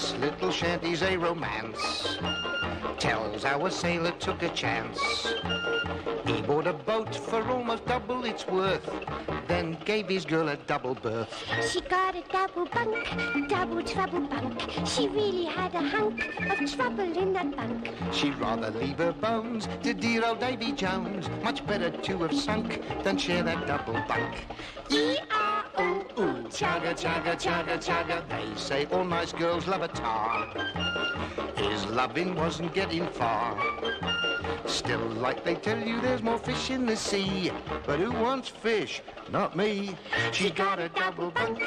This little shanty's a romance, tells how a sailor took a chance. He bought a boat for almost double its worth, then gave his girl a double birth. She got a double bunk, double trouble bunk. She really had a hunk of trouble in that bunk. She'd rather leave her bones to dear old Davy Jones. Much better to have sunk than share that double bunk. E-R-O-O, chugga, chugga, chugga, chugga. They say all nice girls love a tar. His loving wasn't getting far. Still, like they tell you, there's more fish in the sea. But who wants fish? Not me. She got a double bunk,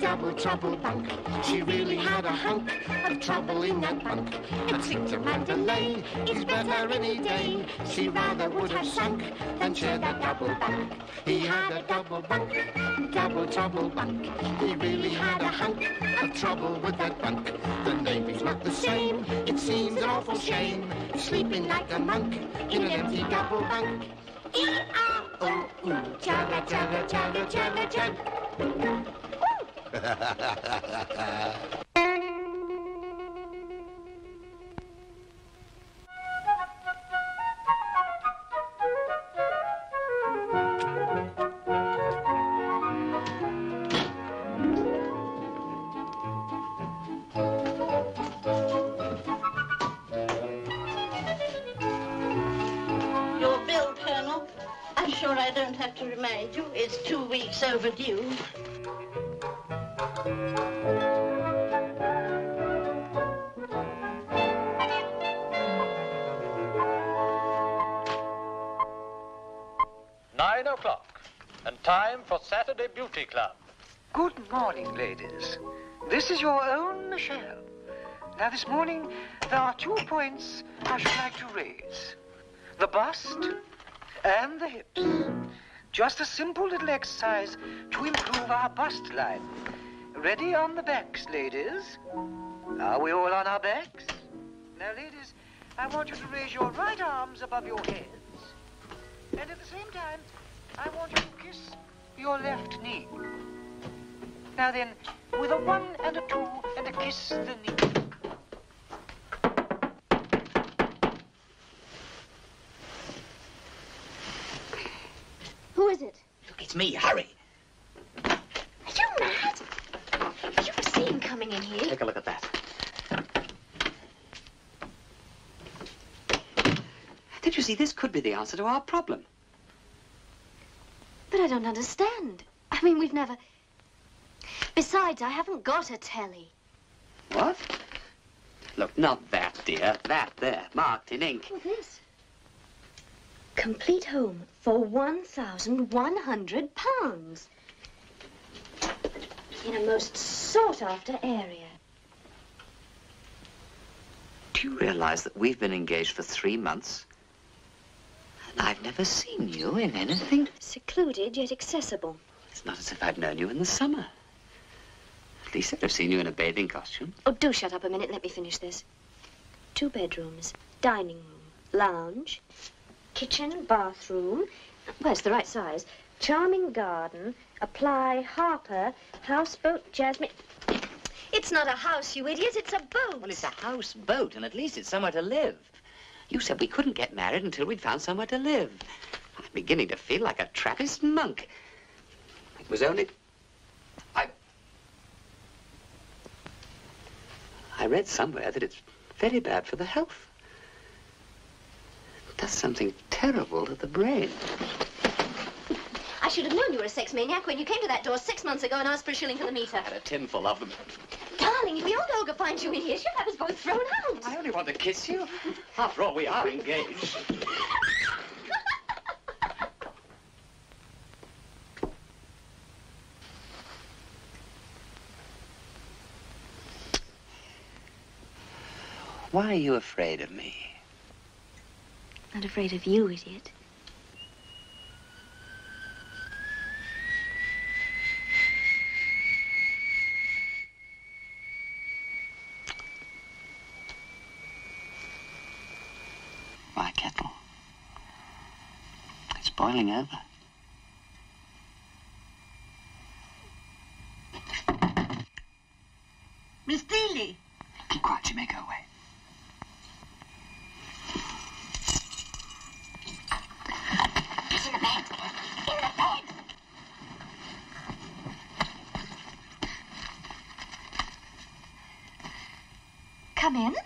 double trouble bunk. She really had a hunk of trouble in that bunk. A trip to Mandalay is better any day. She rather would have sunk than share that double bunk. He had a double bunk, double trouble bunk. He really had a hunk of trouble with that bunk. The navy's not the same. It seems an awful shame, sleeping like a monk in an empty double bunk. E-R-O-O, chugga, chugga, chugga, chugga, chugga. It's 2 weeks overdue. "9 o'clock, and time for Saturday Beauty Club." Good morning, ladies. This is your own Michelle. Now, this morning, there are 2 points I should like to raise. The bust and the hips. Just a simple little exercise to improve our bust line. Ready on the backs, ladies? Are we all on our backs? Now, ladies, I want you to raise your right arms above your heads. And at the same time, I want you to kiss your left knee. Now then, with a 1 and a 2 and a kiss the knee. It's me, hurry. Are you mad? Have you seen coming in here? Take a look at that. Don't you see, this could be the answer to our problem. But I don't understand. I mean, we've never... Besides, I haven't got a telly. What? Look, not that, dear. That there, marked in ink. What is this? Complete home for £1,100 in a most sought-after area. Do you realize that we've been engaged for 3 months? And I've never seen you in anything. Secluded yet accessible. It's not as if I'd known you in the summer. At least I'd have seen you in a bathing costume. Oh, do shut up a minute. Let me finish this. 2 bedrooms, dining room, lounge, kitchen, bathroom, well, it's the right size, charming garden, apply, Harper, houseboat, Jasmine. It's not a house, you idiot, it's a boat. Well, it's a houseboat, and at least it's somewhere to live. You said we couldn't get married until we'd found somewhere to live. I'm beginning to feel like a Trappist monk. It was only... I read somewhere that it's very bad for the health. Does something terrible to the brain. I should have known you were a sex maniac when you came to that door 6 months ago and asked for a shilling for the meter. I had a tinful of them. Darling, if the old ogre finds you in here, she'll have us both thrown out. I only want to kiss you. After all, we are engaged. Why are you afraid of me? Not afraid of you, idiot. My kettle. It's boiling over. Miss Dealey. Keep quiet, she may go away. It's in the bed. In the bed. Come in.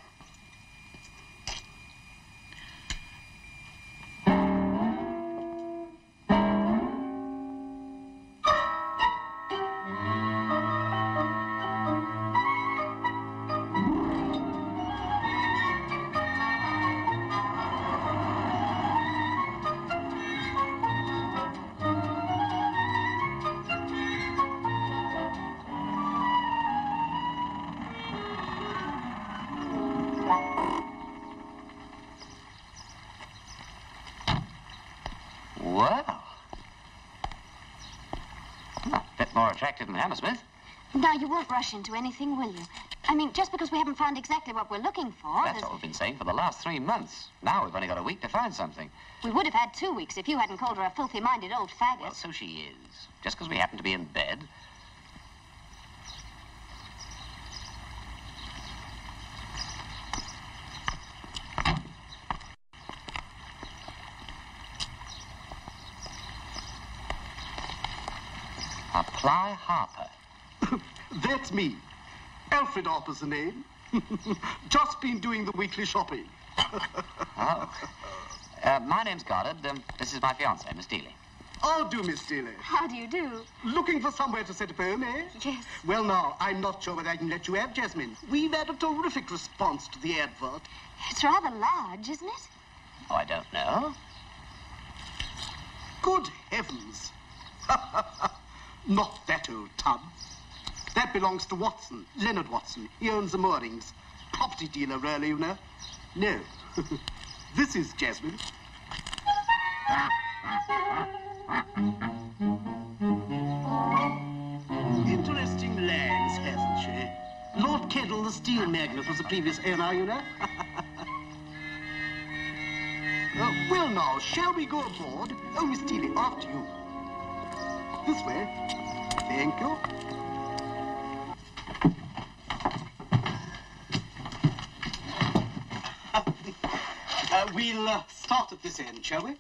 Attractive than Hammersmith. Now, you won't rush into anything, will you? I mean, just because we haven't found exactly what we're looking for... That's what we've been saying for the last 3 months. Now we've only got a week to find something. We would have had 2 weeks if you hadn't called her a filthy-minded old faggot. Well, so she is. Just because we happen to be in bed. Apply Harper. That's me. Alfred Harper's the name. Just been doing the weekly shopping. My name's Goddard. This is my fiancée, Miss Dealey. Oh, do, Miss Dealey. How do you do? Looking for somewhere to set up home, eh? Yes. Well, now, I'm not sure whether I can let you have Jasmine. We've had a terrific response to the advert. It's rather large, isn't it? Oh, I don't know. Good heavens. Not that old tub. That belongs to Watson, Leonard Watson. He owns the moorings. Property dealer, really, you know. No. This is Jasmine. Interesting legs, hasn't she? Lord Kettle, the steel magnate, was the previous owner, you know. Oh, well, now, shall we go aboard? Oh, Miss Dealey, after you. This way. Thank you. We'll start at this end, shall we?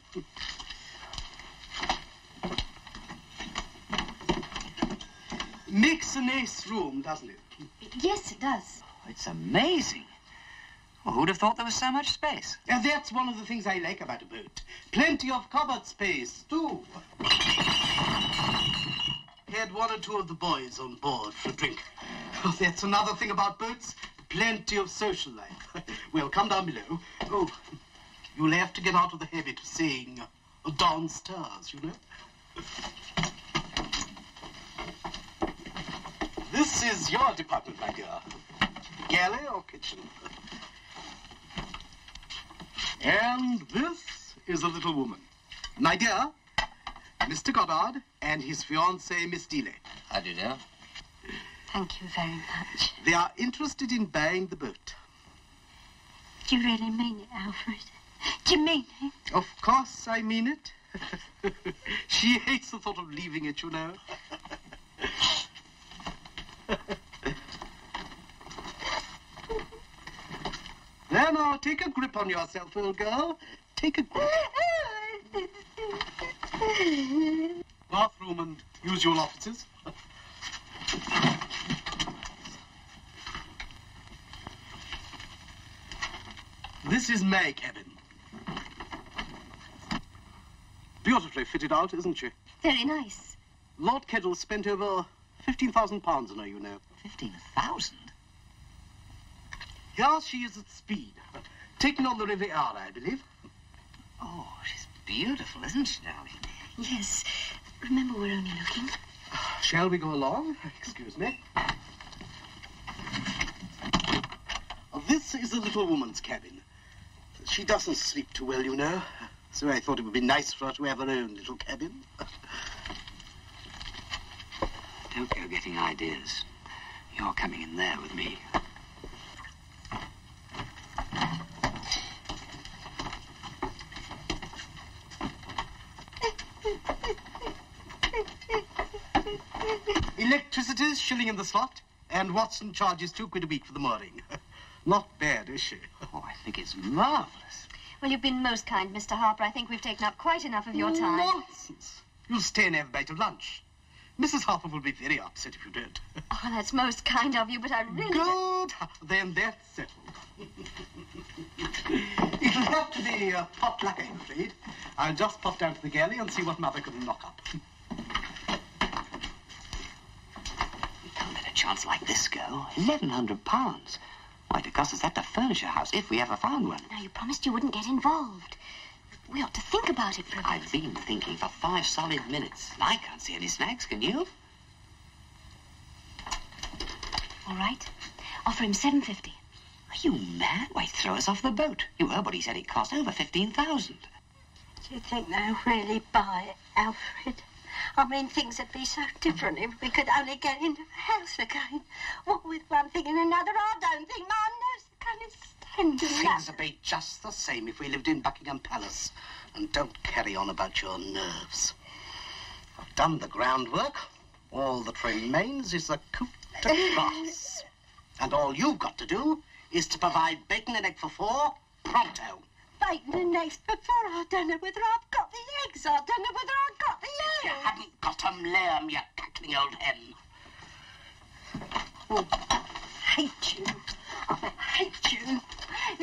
Makes a nice room, doesn't it? Yes, it does. Oh, it's amazing. Well, who'd have thought there was so much space? That's one of the things I like about a boat. Plenty of cupboard space, too. Had one or two of the boys on board for a drink. Oh, that's another thing about boats. Plenty of social life. Well, come down below. Oh, you'll have to get out of the habit of saying downstairs, you know. This is your department, my dear. Galley or kitchen? And this is a little woman. My dear, Mr. Goddard and his fiancée, Miss Dealey. How do you do? Thank you very much. They are interested in buying the boat. Do you really mean it, Alfred? Do you mean it? Of course I mean it. She hates the thought of leaving it, you know. There now, take a grip on yourself, little girl. Take a grip. Bathroom and usual offices. This is my cabin. Beautifully fitted out, isn't she? Very nice. Lord Kettle spent over £15,000 on her, you know. 15,000? Here she is at speed. Taken on the Riviera, I believe. Oh, she's beautiful, isn't she, darling? Yes. Remember, we're only looking. Shall we go along? Excuse me. This is a little woman's cabin. She doesn't sleep too well, you know. So I thought it would be nice for her to have her own little cabin. Don't go getting ideas. You're coming in there with me. Electricity's shilling in the slot, and Watson charges £2 a week for the mooring. Not bad, is she? Oh, I think it's marvellous. Well, you've been most kind, Mr. Harper. I think we've taken up quite enough of your time. Nonsense. You'll stay and have a bite of lunch. Mrs. Harper will be very upset if you don't. Oh, that's most kind of you, but I really... Good. Then that's settled. It'll have to be pot luck, I'm afraid. I'll just pop down to the galley and see what Mother can knock up. We can't let a chance like this go. £1,100. Why, it costs us that to furnish a house, if we ever found one. Now, you promised you wouldn't get involved. We ought to think about it, Private. I've been thinking for 5 solid minutes. I can't see any snacks, can you? All right. Offer him $7.50. Are you mad? Why, throw us off the boat. You heard what he said it cost, over $15,000. Do you think they'll really buy it, Alfred? I mean, things would be so different if we could only get into the house again. What with one thing and another, I don't think my nurse can stand it. Things would be just the same if we lived in Buckingham Palace. And don't carry on about your nerves. I've done the groundwork. All that remains is the coup de grace. And all you've got to do is to provide bacon and egg for 4, pronto. Bacon and eggs before. I don't know whether I've got the eggs. I don't know whether I've got the eggs. You haven't got 'em, lay 'em, you cackling old hen. Oh, I hate you. I hate you.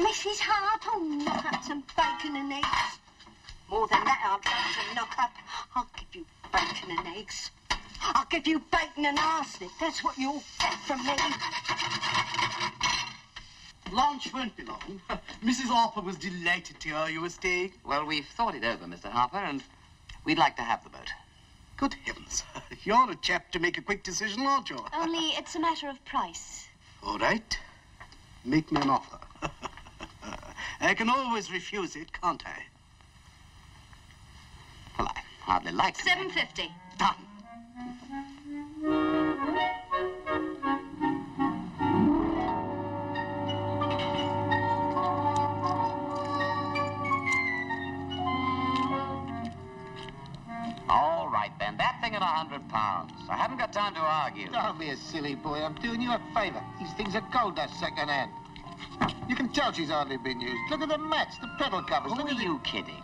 Mrs. Hart, I'll knock up some bacon and eggs. More than that, I'll try to knock up. I'll give you bacon and eggs. I'll give you bacon and arsenic. That's what you'll get from me. Lunch won't be long. Mrs. Harper was delighted to hear you were staying. Well, we've thought it over, Mr. Harper, and we'd like to have the boat. Good heavens. You're a chap to make a quick decision, aren't you? Only it's a matter of price. All right. Make me an offer. I can always refuse it, can't I? Well, I hardly like to... $7.50. Done. £100. I haven't got time to argue. Don't be a silly boy. I'm doing you a favour. These things are gold dust second hand. You can tell she's hardly been used. Look at the mats, the pedal covers. Who are you kidding?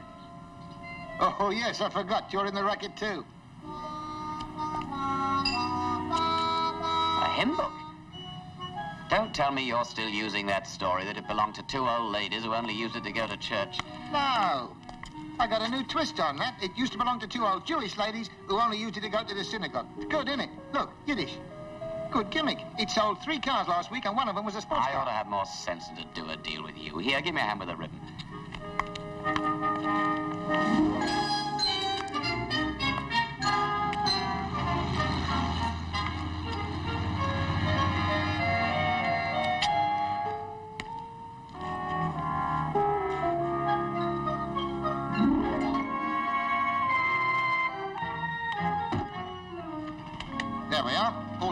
Oh, yes, I forgot. You're in the racket, too. A hymn book? Don't tell me you're still using that story that it belonged to 2 old ladies who only used it to go to church. No. I got a new twist on that. It used to belong to 2 old Jewish ladies who only used it to go to the synagogue. Good, innit? Look, Yiddish. Good gimmick. It sold 3 cars last week and one of them was a sports car. I ought to have more sense than to do a deal with you. Here, give me a hand with a ribbon.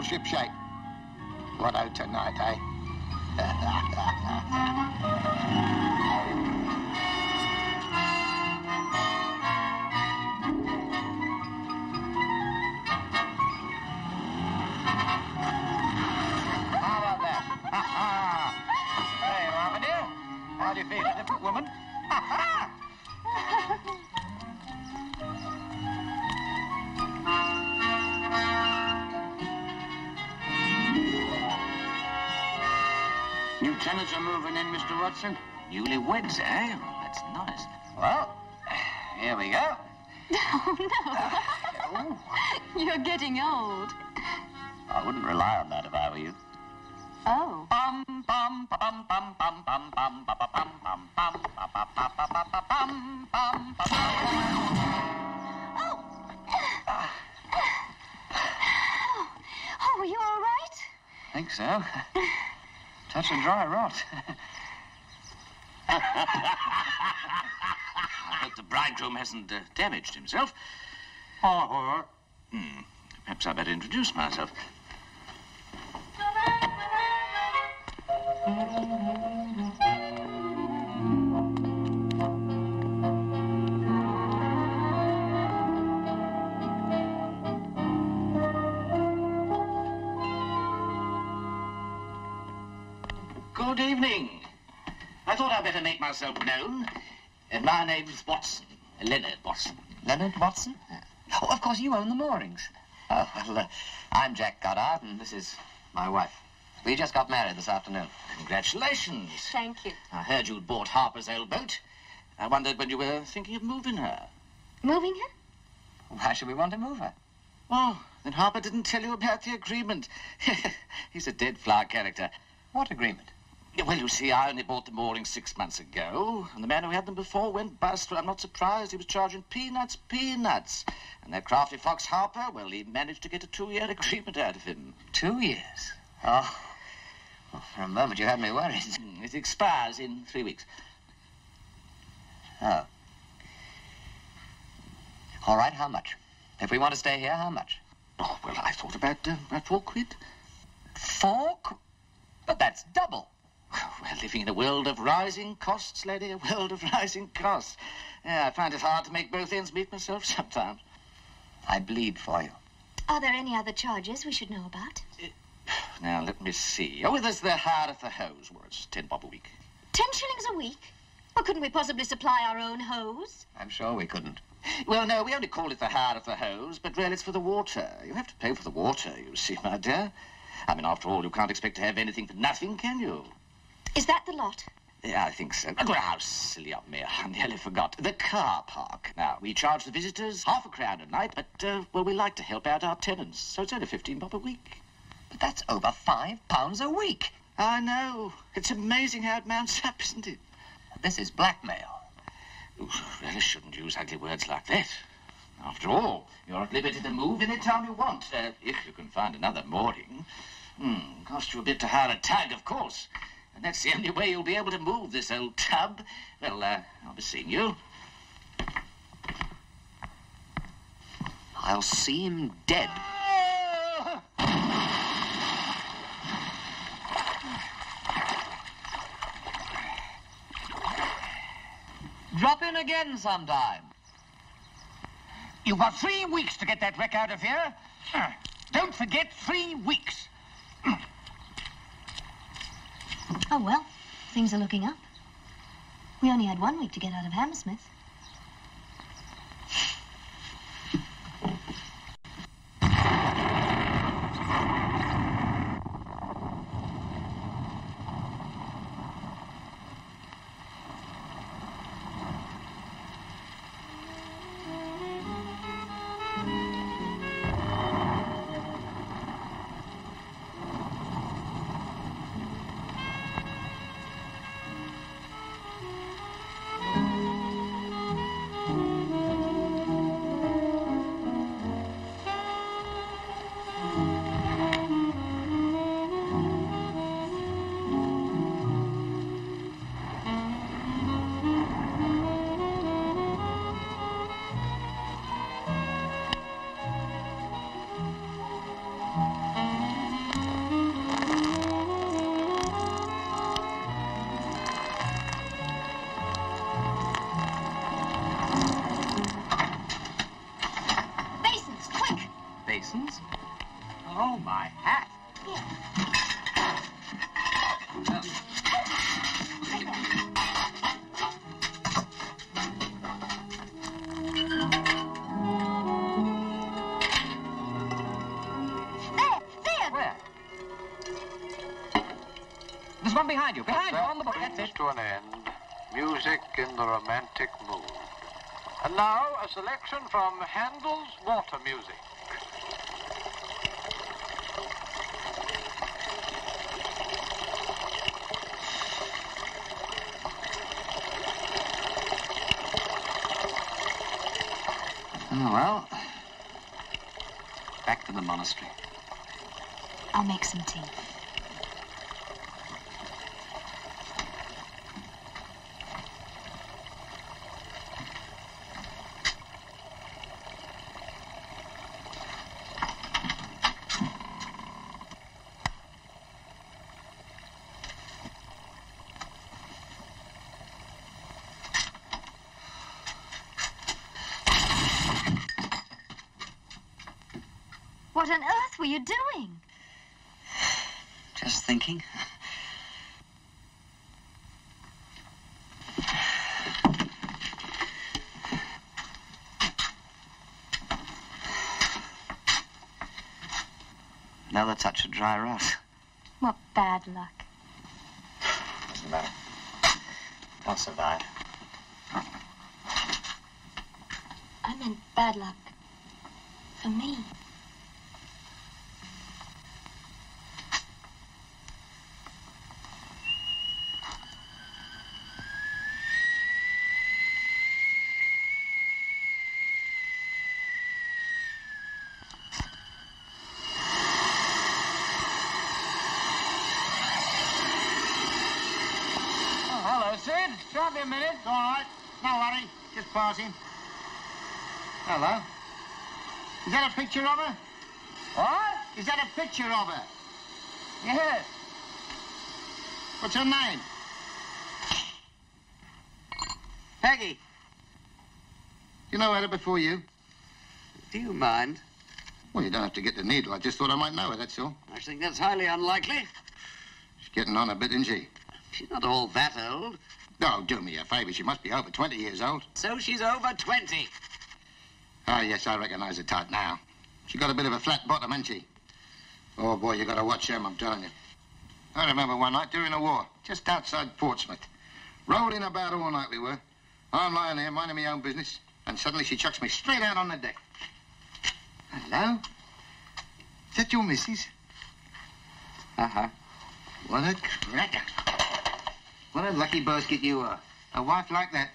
Shipshape. What oh tonight, eh? How about that? There you are, my dear. How do you feel? A different woman? Tenants are moving in, Mr. Watson. Newlyweds, eh? Well, that's nice. Well, here we go. Oh, no. You're getting old. I wouldn't rely on that if I were you. Oh. Oh, are you all right? I think so. Touch a dry rot. I hope the bridegroom hasn't damaged himself. Oh. Perhaps I better introduce myself. Good evening. I thought I'd better make myself known. My name's Watson, Leonard Watson. Leonard Watson? Oh, of course, you own the moorings. Oh, well, I'm Jack Goddard, and this is my wife. We just got married this afternoon. Congratulations. Thank you. I heard you'd bought Harper's old boat. I wondered when you were thinking of moving her. Moving her? Why should we want to move her? Oh, then Harper didn't tell you about the agreement. He's a dead flower character. What agreement? Well, you see, I only bought the moorings 6 months ago, and the man who had them before went bust. I'm not surprised. He was charging peanuts. And that crafty fox Harper, well, he managed to get a 2-year agreement out of him. 2 years? Oh, well, for a moment you had me worried. It expires in 3 weeks. Oh. All right, how much? If we want to stay here, how much? Oh, well, I thought about 4 quid. 4 quid? But that's double. We're living in a world of rising costs, lady, a world of rising costs. Yeah, I find it hard to make both ends meet myself sometimes. I bleed for you. Are there any other charges we should know about? Now, let me see. Oh, there's the hire of the hose, where it's 10 bob a week. 10 shillings a week? Well, couldn't we possibly supply our own hose? I'm sure we couldn't. Well, no, we only call it the hire of the hose, but really it's for the water. You have to pay for the water, you see, my dear. I mean, after all, you can't expect to have anything for nothing, can you? Is that the lot? Yeah, I think so. Well, how silly of me. I nearly forgot. The car park. Now, we charge the visitors £half a crown a night, but, well, we like to help out our tenants, so it's only 15 bob a week. But that's over £5 a week. I know. It's amazing how it mounts up, isn't it? This is blackmail. You really shouldn't use ugly words like that. After all, you're at liberty to move any time you want, if you can find another mooring. Cost you a bit to hire a tug, of course. And that's the only way you'll be able to move this old tub. Well, I'll be seeing you. I'll see him dead. Drop in again sometime. You've got 3 weeks to get that wreck out of here. Don't forget, 3 weeks. Oh, well, things are looking up. We only had 1 week to get out of Hammersmith. Behind you, on the book, that's it. To an end, music in the romantic mood. And now, a selection from Handel's Water Music. Oh, well, back to the monastery. I'll make some tea. What are you doing? Just thinking. Another touch of dry rot. What bad luck. Doesn't matter. I'll survive. I meant bad luck. For me. A minute, it's all right. No worry, just passing. Hello. Is that a picture of her? What? Is that a picture of her? Yes. What's her name? Peggy. You know I had her before you. Do you mind? Well, you don't have to get the needle. I just thought I might know her, that's all. I think that's highly unlikely. She's getting on a bit, isn't she? She's not all that old. Oh, do me a favour. She must be over 20 years old. So she's over 20. Ah, yes, I recognise her type now. She got a bit of a flat bottom, hasn't she? Oh, boy, you got to watch them, I'm telling you. I remember one night during the war, just outside Portsmouth. Rolling about all night we were. I'm lying there, minding my own business, and suddenly she chucks me straight out on the deck. Hello? Is that your missus? Uh-huh. What a cracker. What a lucky basket you are. A wife like that,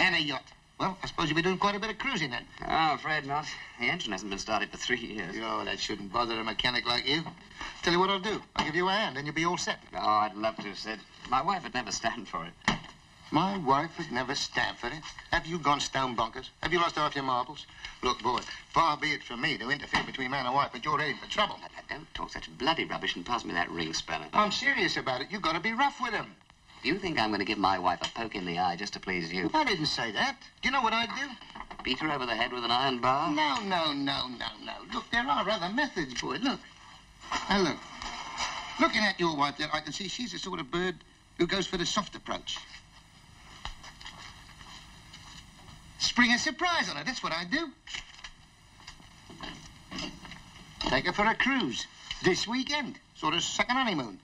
and a yacht. Well, I suppose you'll be doing quite a bit of cruising then. Oh, I'm afraid not. The engine hasn't been started for 3 years. Oh, that shouldn't bother a mechanic like you. Tell you what I'll do. I'll give you a hand and you'll be all set. Oh, I'd love to, Sid. My wife would never stand for it. My wife would never stand for it? Have you gone stone bonkers? Have you lost half your marbles? Look, boy, far be it from me to interfere between man and wife, but you're in for trouble. Now, don't talk such bloody rubbish and pass me that ring, Speller. I'm serious about it. You've got to be rough with him. You think I'm going to give my wife a poke in the eye just to please you? I didn't say that. Do you know what I'd do? Beat her over the head with an iron bar? No. Look, there are other methods, boy. Look. Now, look. Looking at your wife there, I can see she's the sort of bird who goes for the soft approach. Spring a surprise on her. That's what I do. Take her for a cruise. This weekend. Sort of second honeymoon.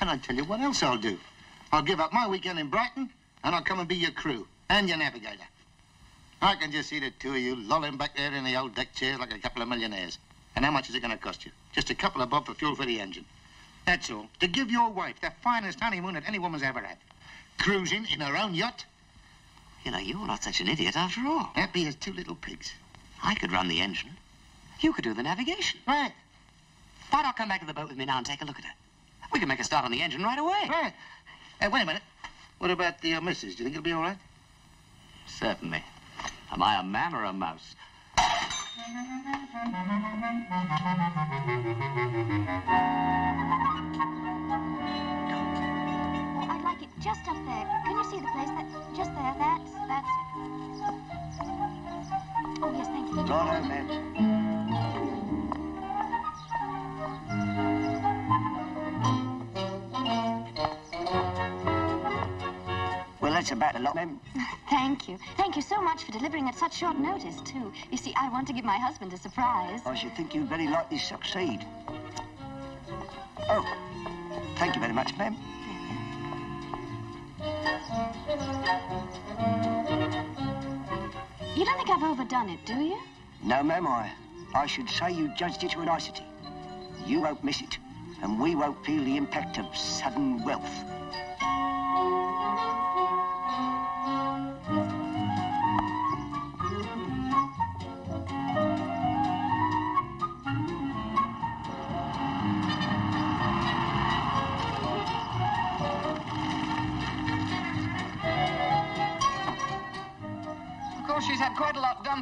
And I tell you what else I'll do. I'll give up my weekend in Brighton, and I'll come and be your crew and your navigator. I can just see the two of you lolling back there in the old deck chairs like a couple of millionaires. And how much is it going to cost you? Just a couple of bob for fuel for the engine. That's all. To give your wife the finest honeymoon that any woman's ever had. Cruising in her own yacht. You know, you're not such an idiot after all. Happy as two little pigs. I could run the engine. You could do the navigation. Right. Why not come back to the boat with me now and take a look at her? We can make a start on the engine right away. Right. Hey, wait a minute. What about the missus? Do you think it'll be all right? Certainly. Am I a man or a mouse? Oh, I'd like it just up there. Can you see the place? Just there. That's it. Oh, yes, thank you. Go on, man. That's about a lot, ma'am. Thank you. Thank you so much for delivering at such short notice, too. You see, I want to give my husband a surprise. I should think you'd very likely succeed. Oh, thank you very much, ma'am. You don't think I've overdone it, do you? No, ma'am, I should say you judged it to a nicety. You won't miss it, and we won't feel the impact of sudden wealth.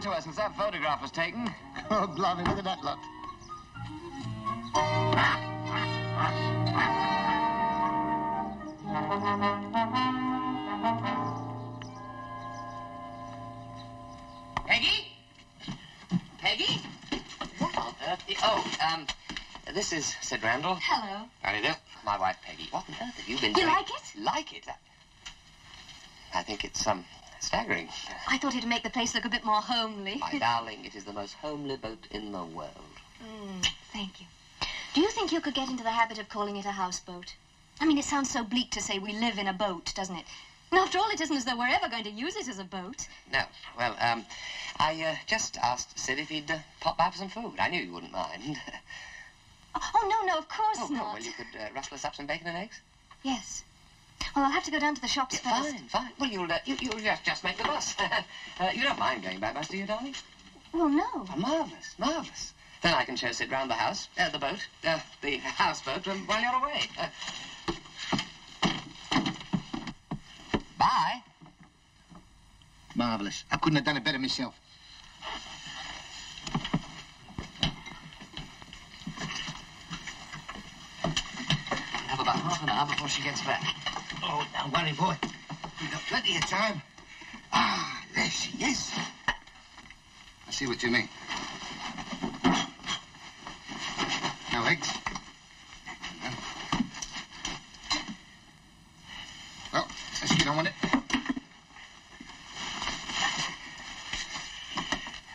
To us since that photograph was taken. Oh, blimey, look at that lot. Peggy? Peggy? What on earth? Oh, this is Sid Randall. Hello. How do you do? My wife, Peggy. What on earth have you been doing? You like it? Like it? I think it's, staggering. I thought it'd make the place look a bit more homely. My darling, it is the most homely boat in the world. Thank you. Do you think you could get into the habit of calling it a houseboat? I mean, it sounds so bleak to say we live in a boat, doesn't it? And after all, it isn't as though we're ever going to use it as a boat. No. Well, I just asked Sid if he'd pop by for some food. I knew you wouldn't mind. Oh, no, of course not. Oh, well, you could rustle us up some bacon and eggs? Yes. Well, I'll have to go down to the shops first. Fine. Well, you'll just make the bus. You don't mind going by bus, do you, darling? Well, no. Oh, marvellous. Then I can show Sid round the house, the houseboat, while you're away. Bye. Marvellous. I couldn't have done it better myself. We'll have about half an hour before she gets back. Oh, don't worry, boy. We've got plenty of time. Ah, there she is. I see what you mean. No eggs. Well, unless you don't want it.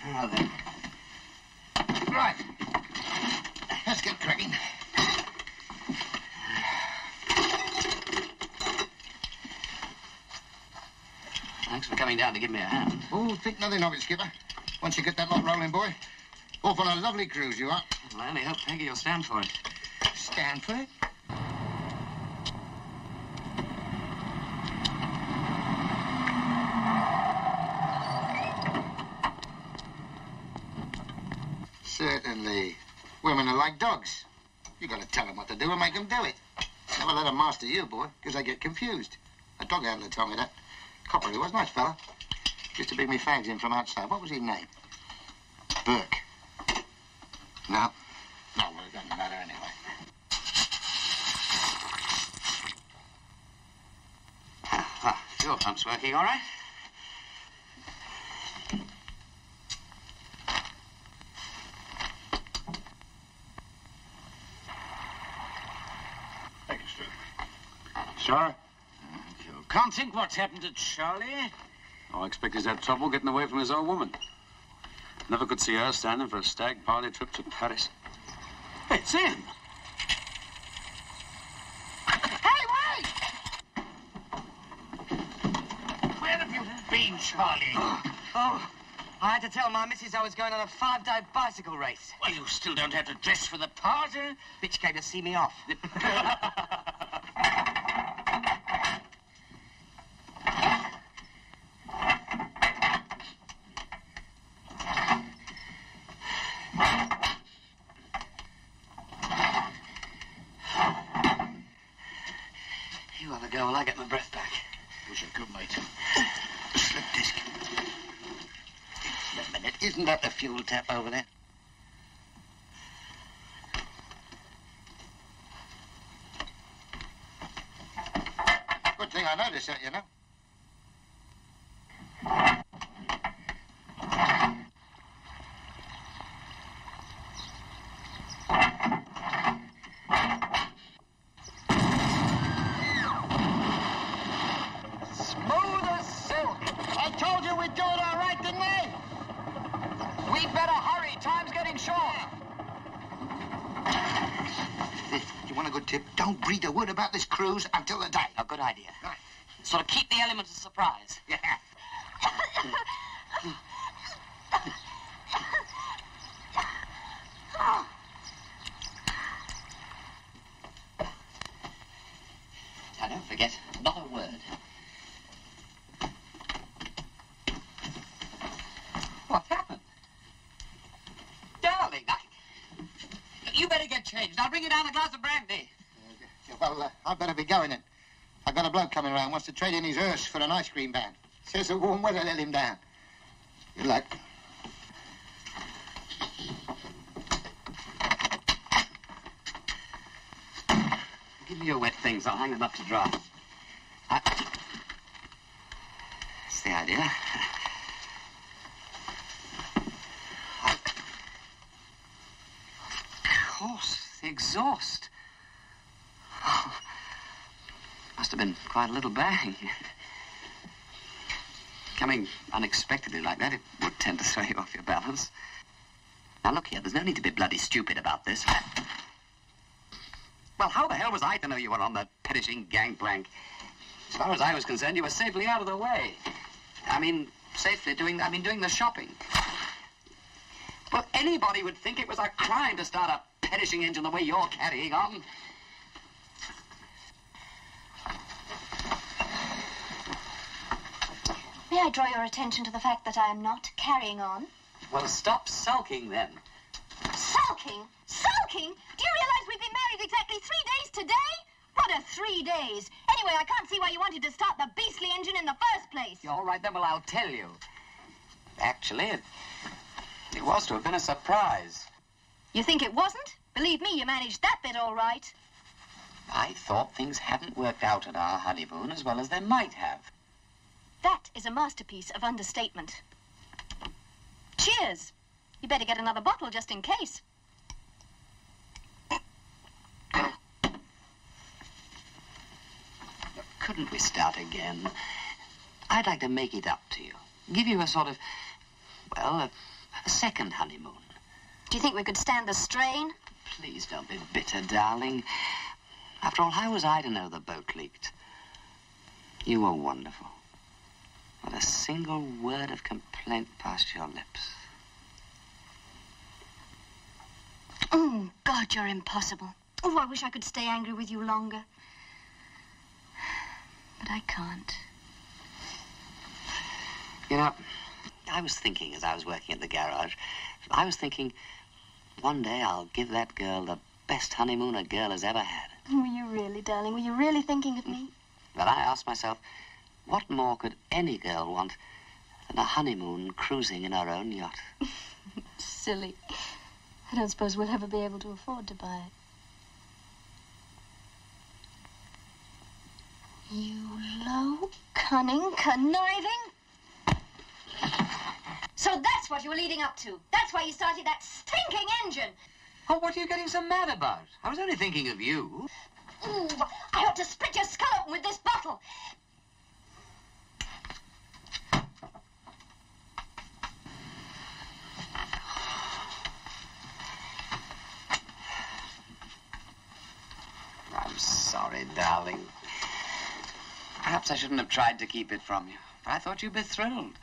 All right, then. Right. Let's get cracking. Thanks for coming down to give me a hand. Oh, think nothing of it, Skipper. Once you get that lot rolling, boy. Off on a lovely cruise, you are. Well, I only hope Peggy will stand for it. Stand for it? Certainly. Women are like dogs. You got to tell them what to do and make them do it. Never let them master you, boy, because they get confused. A dog handler told me that. Copper, he was a nice fella. Used to bring me fags in from outside. What was his name? Burke. No. No, well, it doesn't matter anyway. Well, your pump's working all right. Thank you, sir. Sir? Thank you. Can't think what's happened to Charlie. Oh, I expect he's had trouble getting away from his old woman. Never could see her standing for a stag party trip to Paris. Hey, it's him! Hey, wait! Where have you been, Charlie? Oh, I had to tell my missus I was going on a 5-day bicycle race. Well, you still don't have to dress for the part, eh? Bitch came to see me off. Fuel tap over there. Good thing I noticed that, you know. Read a word about this cruise until the day. A good idea. Right. Sort of keep the element of surprise. Yeah. Now, don't forget, not a word. What happened? Darling, you better get changed. I'll bring you down a glass of brandy. Well, I'd better be going then. I've got a bloke coming around, wants to trade in his hearse for an ice cream van. Says the warm weather let him down. Good luck. Give me your wet things. I'll hang them up to dry. That's the idea. Of course, the exhaust. Must have been quite a little bang. Coming unexpectedly like that, it would tend to throw you off your balance. Now, look here, there's no need to be bloody stupid about this. Well, how the hell was I to know you were on that perishing gangplank? As far as I was concerned, you were safely out of the way. I mean, safely doing the shopping. Well, anybody would think it was a crime to start a perishing engine the way you're carrying on. May I draw your attention to the fact that I am not carrying on? Well, stop sulking, then. Sulking? Sulking? Do you realize we've been married exactly 3 days today? What a 3 days! Anyway, I can't see why you wanted to start the beastly engine in the first place. You're all right, then. Well, I'll tell you. Actually, it was to have been a surprise. You think it wasn't? Believe me, you managed that bit all right. I thought things hadn't worked out at our honeymoon as well as they might have. That is a masterpiece of understatement. Cheers. You better get another bottle just in case. Couldn't we start again? I'd like to make it up to you. Give you a sort of, well, a second honeymoon. Do you think we could stand the strain? Please don't be bitter, darling. After all, how was I to know the boat leaked? You were wonderful. Not a single word of complaint passed your lips. Oh, God, you're impossible. Oh, I wish I could stay angry with you longer. But I can't. You know, I was thinking as I was working at the garage, I was thinking, one day I'll give that girl the best honeymoon a girl has ever had. Were you really, darling? Were you really thinking of me? But I asked myself, what more could any girl want than a honeymoon cruising in her own yacht? Silly. I don't suppose we'll ever be able to afford to buy it. You low, cunning, conniving. So that's what you were leading up to. That's why you started that stinking engine. Oh, what are you getting so mad about? I was only thinking of you. Ooh, I ought to split your skull open with this bottle. Sorry, darling. Perhaps I shouldn't have tried to keep it from you, but I thought you'd be thrilled.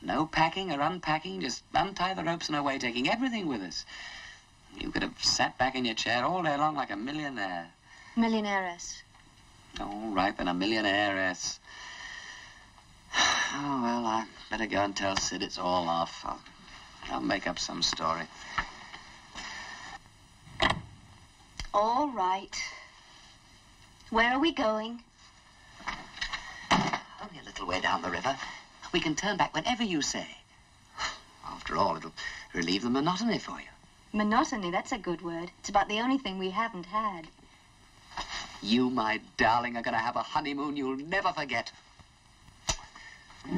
No packing or unpacking, just untie the ropes and away, taking everything with us. You could have sat back in your chair all day long like a millionaire. Millionairess. All right, then, a millionairess. Oh, well, I better go and tell Sid it's all off. I'll make up some story. All right. Where are we going? Only a little way down the river. We can turn back whenever you say. After all, it'll relieve the monotony for you. Monotony, that's a good word. It's about the only thing we haven't had. You, my darling, are going to have a honeymoon you'll never forget. Hey,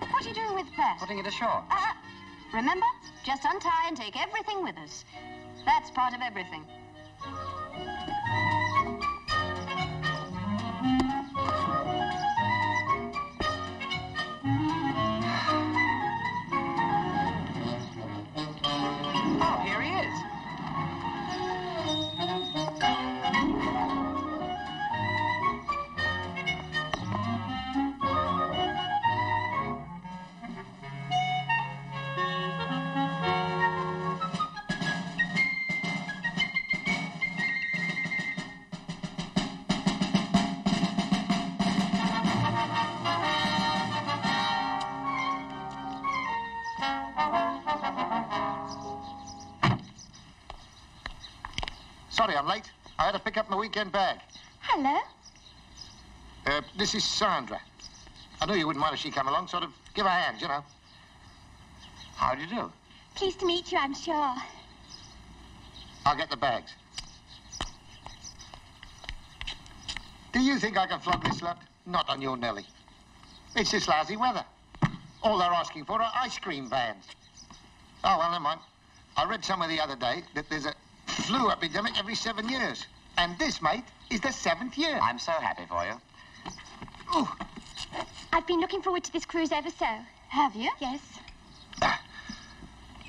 what are you doing with that? Putting it ashore. Remember, just untie and take everything with us. That's part of everything. Oh, here he is. Sorry, I'm late. I had to pick up my weekend bag. Hello. This is Sandra. I knew you wouldn't mind if she came along, sort of give her a hand, you know. How do you do? Pleased to meet you, I'm sure. I'll get the bags. Do you think I can flog this lot? Not on your Nelly. It's this lousy weather. All they're asking for are ice cream vans. Oh, well, never mind. I read somewhere the other day that there's a flu epidemic every 7 years. And this, mate, is the 7th year. I'm so happy for you. Ooh. I've been looking forward to this cruise ever so. Have you? Yes.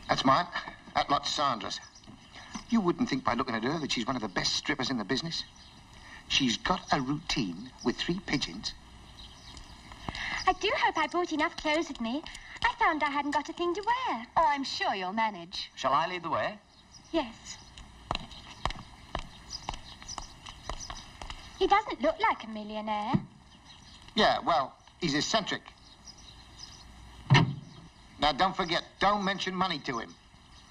That's mine. That lot's Sandra's. You wouldn't think by looking at her that she's one of the best strippers in the business. She's got a routine with 3 pigeons. I do hope I brought enough clothes with me. I found I hadn't got a thing to wear. Oh, I'm sure you'll manage. Shall I lead the way? Yes. He doesn't look like a millionaire. Yeah, well, he's eccentric. Now, don't forget, don't mention money to him.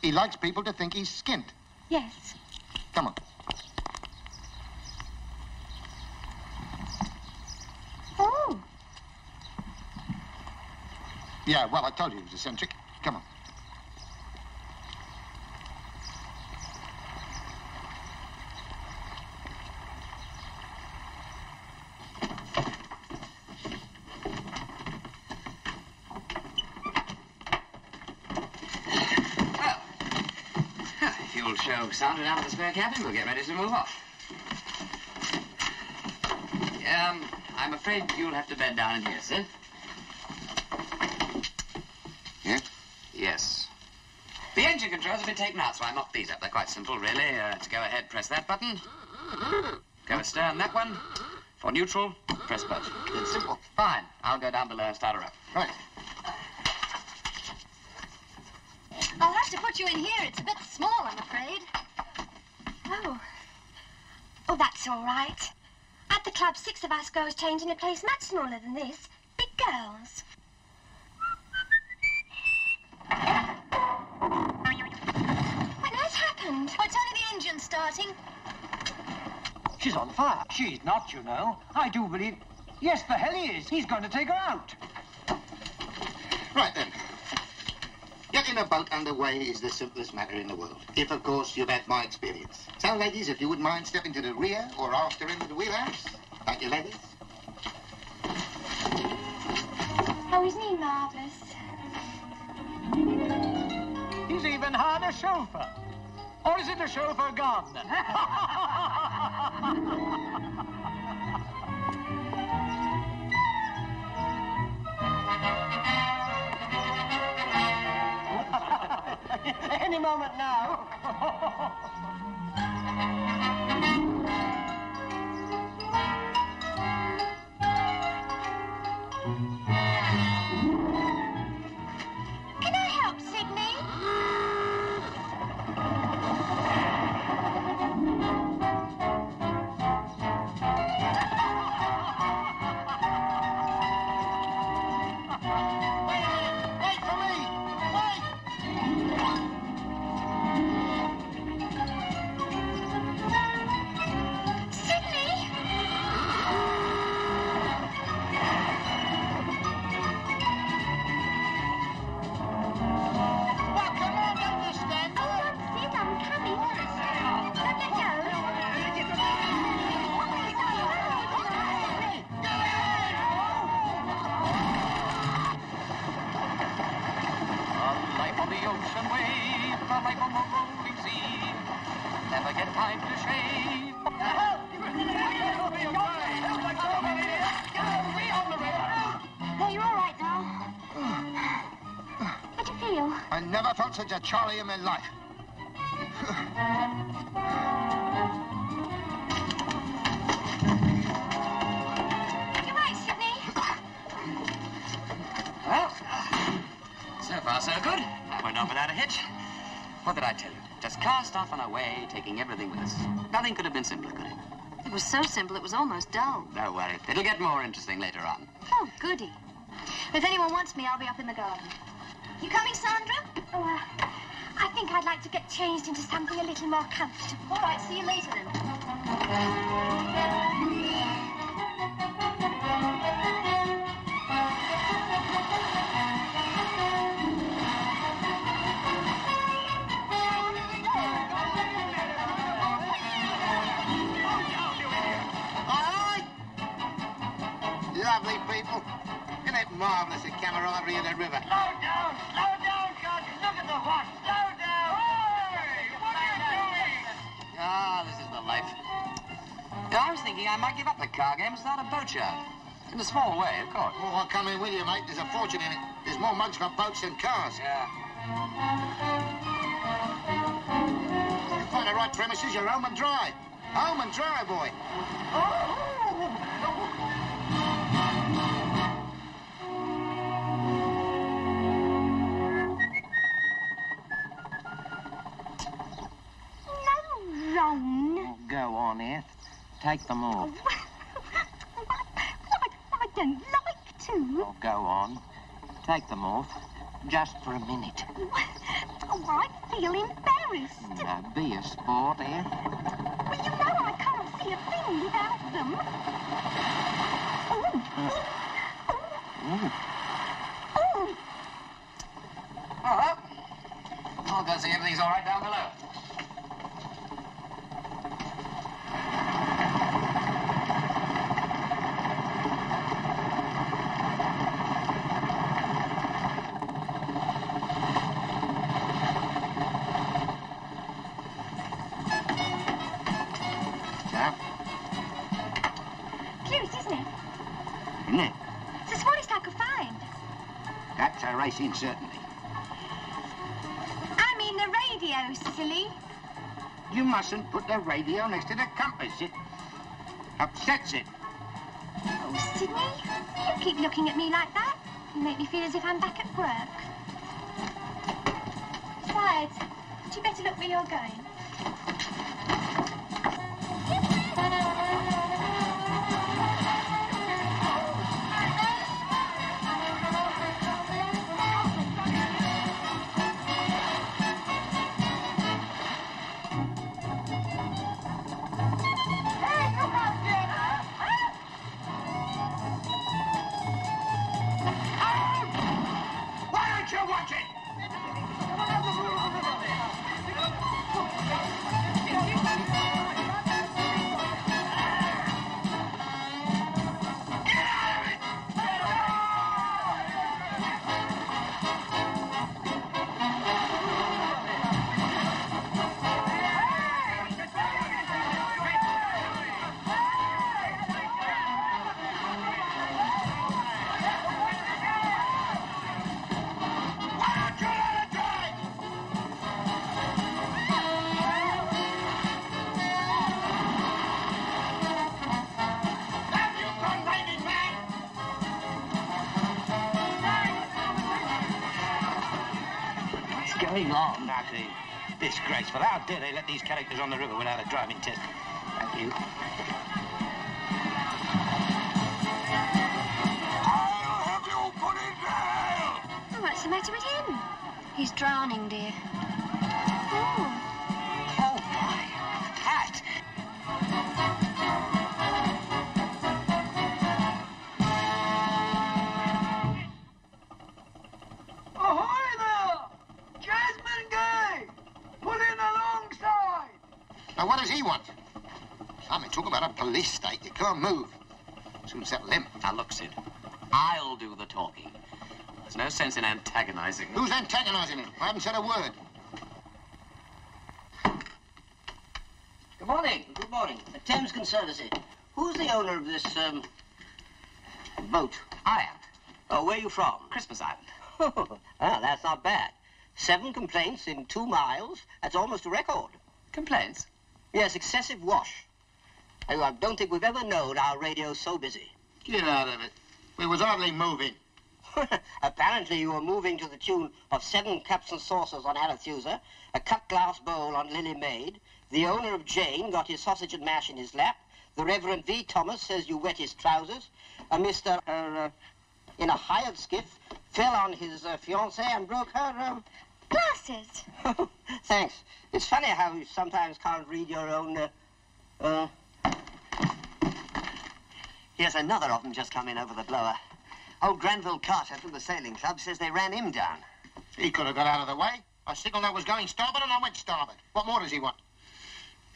He likes people to think he's skint. Yes. Come on. Oh. Yeah, well, I told you he was eccentric. Come on. Sounded out of the spare cabin. We'll get ready to move off. I'm afraid you'll have to bed down in here, sir. Yeah? Yes. The engine controls have been taken out, so I knocked these up. They're quite simple, really. To go ahead, press that button. Go astern, that one. For neutral, press button. It's simple. Fine. I'll go down below and start her up. Right. I'll have to put you in here. It's a bit small, I'm afraid. Oh. Oh, that's all right. At the club, 6 of us girls change in a place much smaller than this. Big girls. What has happened? Well, it's only the engine starting. She's on fire. She's not, you know. I do believe... Yes, the hell he is. He's going to take her out. Right, then. Getting a boat underway is the simplest matter in the world, if, of course, you've had my experience. So, ladies, if you wouldn't mind stepping to the rear or after end of the wheelhouse. Thank you, ladies. Oh, isn't he marvellous? He's even hired a chauffeur. Or is it a chauffeur gardener? Any moment now. Can I help, Sydney? Wait for me! Wait! I never felt such a Charlie in my life. You're right, Sydney. Well, so far so good. That went off without a hitch. What did I tell you? Just cast off on our way, taking everything with us. Nothing could have been simpler, could it? It was so simple, it was almost dull. Don't worry. It'll get more interesting later on. Oh, goody. If anyone wants me, I'll be up in the garden. You coming, Sandra? Oh, I think I'd like to get changed into something a little more comfortable. All right, see you later then. All right. Lovely people. Isn't it marvellous, a camaraderie in the river? Slow down, Charlie. Look at the watch. Slow down. Hey, what are you doing? Ah, this is the life. I was thinking I might give up the car game and start a boat yard. In a small way, of course. Oh, I'm coming with you, mate. There's a fortune in it. There's much more mugs for boats than cars. Yeah. You find the right premises, you're home and dry. Home and dry, boy. No, Ron. Oh, go on, Eth. Take them off. I don't like to. Oh, go on. Take them off. Just for a minute. Oh, I feel embarrassed. Now, be a sport, Eth. Well, you know I can't see a thing without them. Oh. All right. I'll go see everything's all right down below. Certainly. I mean the radio, silly. You mustn't put the radio next to the compass. It upsets it. Oh, Sydney, you keep looking at me like that. You make me feel as if I'm back at work. Besides, you'd better look where you're going. Disgraceful. How dare they let these characters on the river without a driving test? Thank you. I'll have you put in jail! Oh, what's the matter with him? He's drowning, dear. Oh my hat! Police state, you can't move. Soon settle him. Now look, Sid, I'll do the talking. There's no sense in antagonizing him. Who's antagonizing him? I haven't said a word. Good morning. Good morning. The Thames Conservancy. Who's the owner of this, boat? I am. Oh, where are you from? Christmas Island. Oh, well, that's not bad. 7 complaints in 2 miles. That's almost a record. Complaints? Yes, excessive wash. I don't think we've ever known our radio so busy. Get out of it. We was hardly moving. Apparently you were moving to the tune of 7 cups and saucers on Arethusa, a cut glass bowl on Lily Maid, the owner of Jane got his sausage and mash in his lap, the Reverend V. Thomas says you wet his trousers, a Mr. In a hired skiff fell on his fiancée and broke her... glasses. Thanks. It's funny how you sometimes can't read your own... Yes, another of them just come in over the blower. Old Granville Carter from the sailing club says they ran him down. He could have got out of the way. I signalled I was going starboard and I went starboard. What more does he want?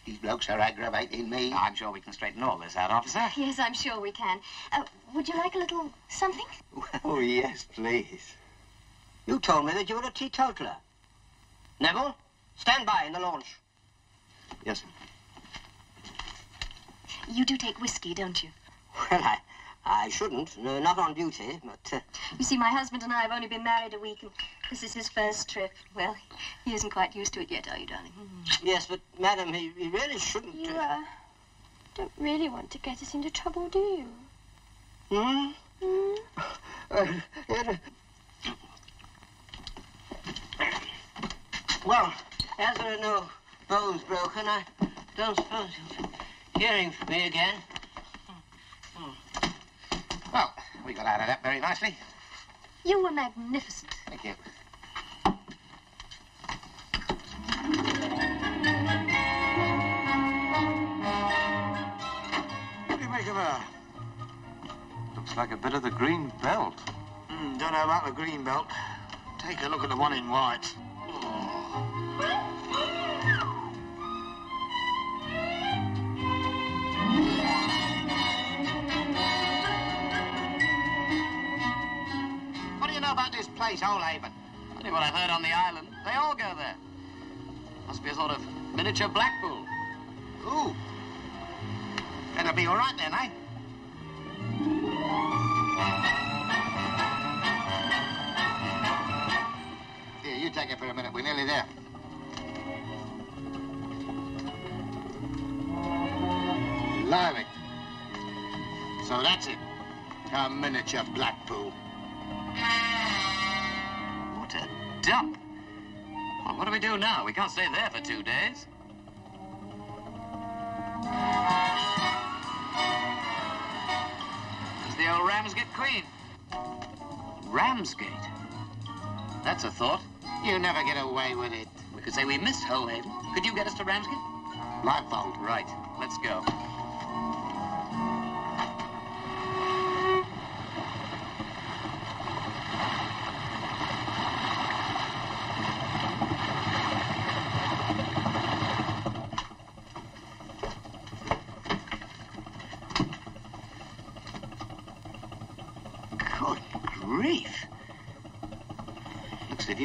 These blokes are aggravating me. I'm sure we can straighten all this out, officer. Yes, I'm sure we can. Would you like a little something? Oh, yes, please. You told me that you were a teetotaler. Neville, stand by in the launch. Yes, sir. You do take whiskey, don't you? Well, I, I shouldn't. No, not on duty, but... You see, my husband and I have only been married a week, and this is his first trip. Well, he isn't quite used to it yet, are you, darling? Yes, but, madam, he really shouldn't... You, don't really want to get us into trouble, do you? Well, as there are no bones broken, I don't suppose you'll be hearing from me again. Well, we got out of that very nicely. You were magnificent. Thank you. What do you make of her? Looks like a bit of the green belt. Don't know about the green belt. Take a look at the one in white. About this place, Old Haven. Only what I've heard on the island. They all go there. Must be a sort of miniature Blackpool. Ooh. That'll be all right then, eh? Here, you take it for a minute. We're nearly there. Lively. So that's it. A miniature Blackpool. What a dump. Well, what do we do now? We can't stay there for 2 days. There's the old Ramsgate Queen. Ramsgate? That's a thought. You never get away with it. We could say we missed Holhaven. Could you get us to Ramsgate? My fault. Right. Let's go.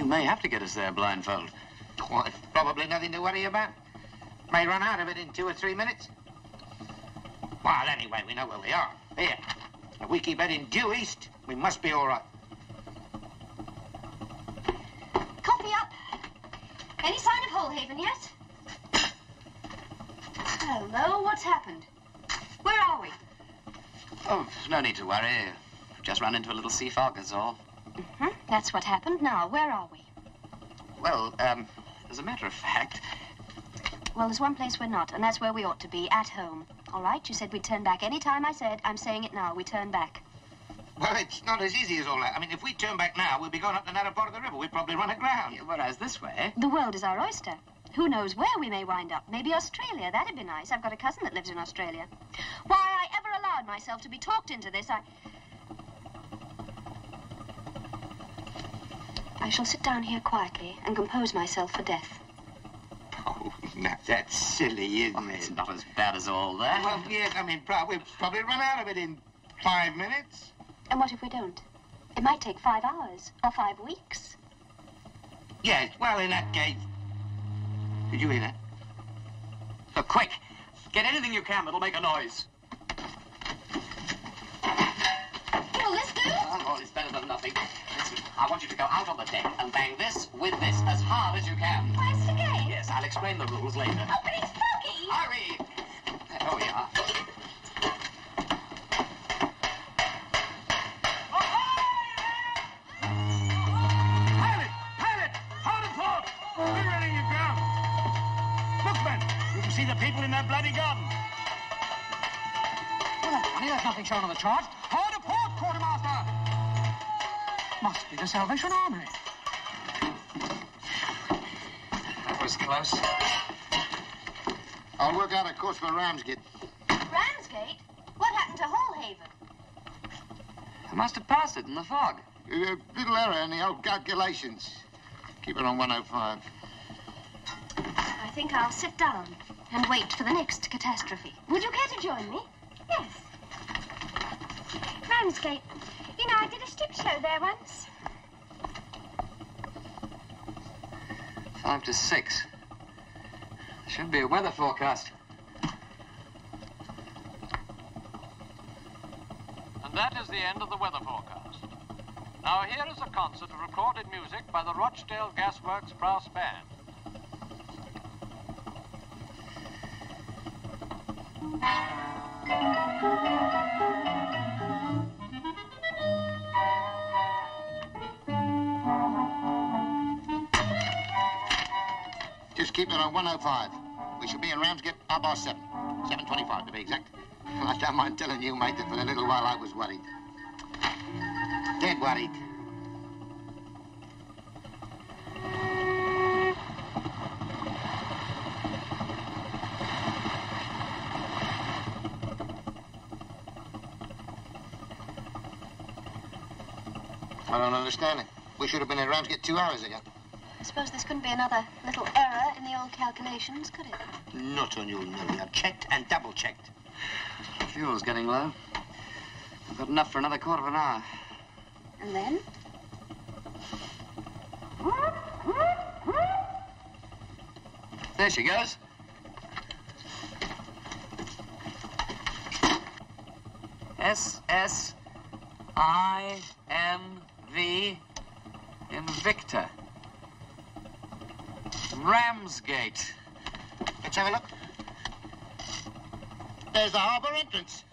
May have to get us there blindfold. Well, probably nothing to worry about. May run out of it in 2 or 3 minutes. Well, anyway, we know where we are. Here, if we keep heading due east, we must be all right. Coffee up. Any sign of Holhaven yet? Hello, what's happened? Where are we? Oh, no need to worry. Just run into a little sea fog, that's all. That's what happened. Now, where are we? Well, as a matter of fact... Well, there's one place we're not, and that's where we ought to be, at home. All right, you said we'd turn back any time I said. I'm saying it now, we turn back. Well, it's not as easy as all that. I mean, if we turn back now, we'll be going up the narrow part of the river. We'd probably run aground. Yeah, whereas this way... The world is our oyster. Who knows where we may wind up? Maybe Australia. That'd be nice. I've got a cousin that lives in Australia. Why I ever allowed myself to be talked into this, I shall sit down here quietly and compose myself for death. Oh, now that's silly, isn't it? It's not as bad as all that. Well, yes, I mean, we'll probably run out of it in 5 minutes. And what if we don't? It might take 5 hours or 5 weeks. Yes, well, in that case... Did you hear that? Look, quick. Get anything you can that'll make a noise. What'll this do? Oh, it's better than nothing. I want you to go out on the deck and bang this with this as hard as you can. Where's the game? Yes, I'll explain the rules later. Oh, but it's foggy. Hurry. Oh, we are. Pilot! Pilot! Hold it forward! We're running aground. Look, man, you can see the people in that bloody garden. Well, that's funny. There's nothing shown on the chart. Must be the Salvation Army. That was close. I'll work out a course for Ramsgate. Ramsgate? What happened to Holhaven? I must have passed it in the fog. A little error in the old calculations. Keep it on 105. I think I'll sit down and wait for the next catastrophe. Would you care to join me? Yes. Ramsgate. You know, I did a strip show there once. 5 to 6. There should be a weather forecast. And That is the end of the weather forecast. Now here is a concert of recorded music by the Rochdale Gasworks Brass Band. Just keep it on 105. We should be around to get up by 7. 7:25 to be exact. I don't mind telling you, mate, that for a little while I was worried. Dead worried. I don't understand it. We should have been around to get 2 hours ago. I suppose this couldn't be another little error in the old calculations, could it? Not on your memory. I've checked and double-checked. Fuel's getting low. I've got enough for another quarter of an hour. And then? There she goes. S-S-I-M-V in Victor. Ramsgate. Let's have a look. There's the harbour entrance.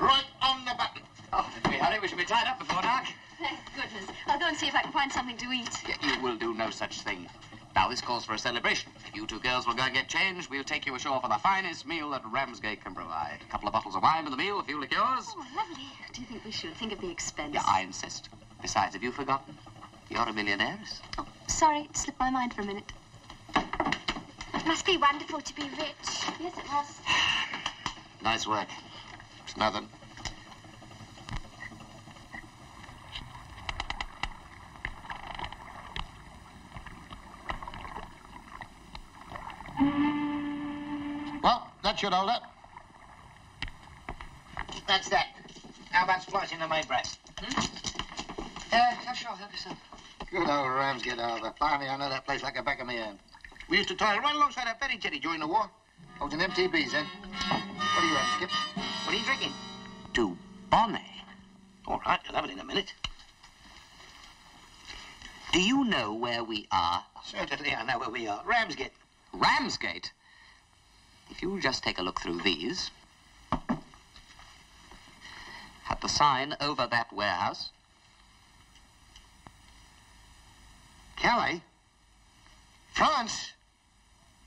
Right on the button. Oh, if we hurry, we shall be tied up before dark. Thank goodness. I'll go and see if I can find something to eat. Yeah, you will do no such thing. Now, this calls for a celebration. If you two girls will go and get changed, we'll take you ashore for the finest meal that Ramsgate can provide. A couple of bottles of wine for the meal, a few liqueurs. Oh, lovely. Do you think we should? Think of the expense. Yeah, I insist. Besides, have you forgotten? You're a millionairess. Oh, sorry. It slipped my mind for a minute. It must be wonderful to be rich. Yes, it must. Nice work. It's nothing. Well, that should hold up. That's that. How about splicing on my breast? Hmm? Sure, help yourself. Good old Ramsgate Harbour. Finally, I know that place like the back of my hand. We used to toil right alongside that ferry jetty during the war. I was an MTB then. What are you at, Skip? What are you drinking? Dubonnet. All right, you'll have it in a minute. Do you know where we are? Certainly, I know where we are. Ramsgate. Ramsgate? If you'll just take a look through these. At the sign over that warehouse. Kelly? France?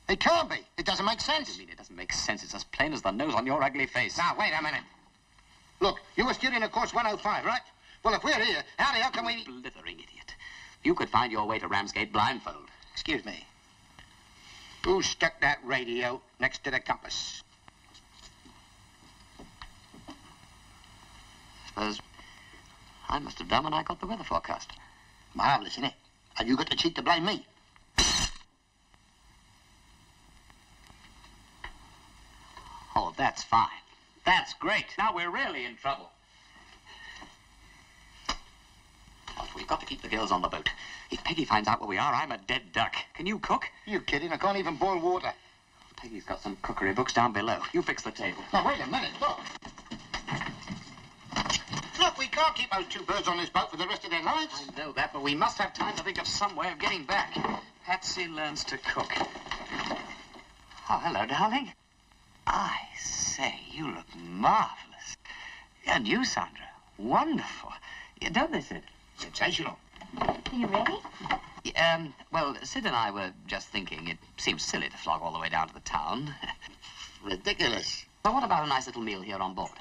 It can't be. It doesn't make sense. I mean, it doesn't make sense. It's as plain as the nose on your ugly face. Now, wait a minute. Look, you were steering a course 105, right? Well, if we're here, how the hell can we... Blithering idiot. You could find your way to Ramsgate blindfold. Excuse me. Who stuck that radio next to the compass? I suppose I must have done when I got the weather forecast. Marvellous, isn't it? And you got the cheek to blame me. Oh, that's fine. That's great. Now we're really in trouble. Well, we've got to keep the girls on the boat. If Peggy finds out where we are, I'm a dead duck. Can you cook? You kidding? I can't even boil water. Peggy's got some cookery books down below. You fix the table. Now, wait a minute. Look. Look, we can't keep those two birds on this boat for the rest of their lives. I know that, but we must have time to think of some way of getting back. Patsy learns to cook. Oh, hello, darling. I say, you look marvellous. And you, Sandra, wonderful. Don't they, Sid? Sensational. Are you ready? Well, Sid and I were just thinking it seems silly to flog all the way down to the town. Ridiculous. But what about a nice little meal here on board?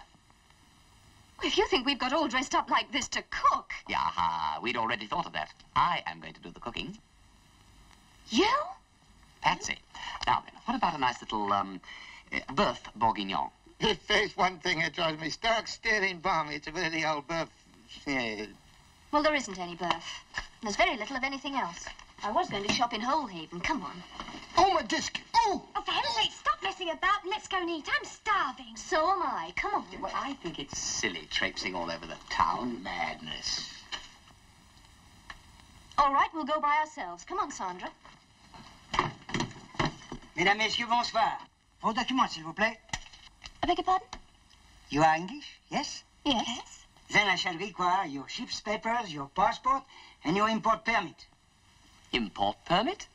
Well, if you think we've got all dressed up like this to cook... Yaha, we'd already thought of that. I am going to do the cooking. You? Patsy. Now then, what about a nice little, Boeuf bourguignon. If there's one thing that drives me stark staring balmy, it's a very old boeuf. Yeah. Well, there isn't any boeuf. There's very little of anything else. I was going to shop in Holehaven. Come on. Oh, my disc. Oh! Oh, for heaven's sake, stop messing about and let's go and eat. I'm starving. So am I. Come on. Well, I think it's silly traipsing all over the town. Madness. All right, we'll go by ourselves. Come on, Sandra. Mesdames, messieurs, bonsoir. Vos documents, s'il vous plaît. I beg your pardon? You are English, yes? Yes. Then I shall require your ship's papers, your passport, and your import permit. Import permit?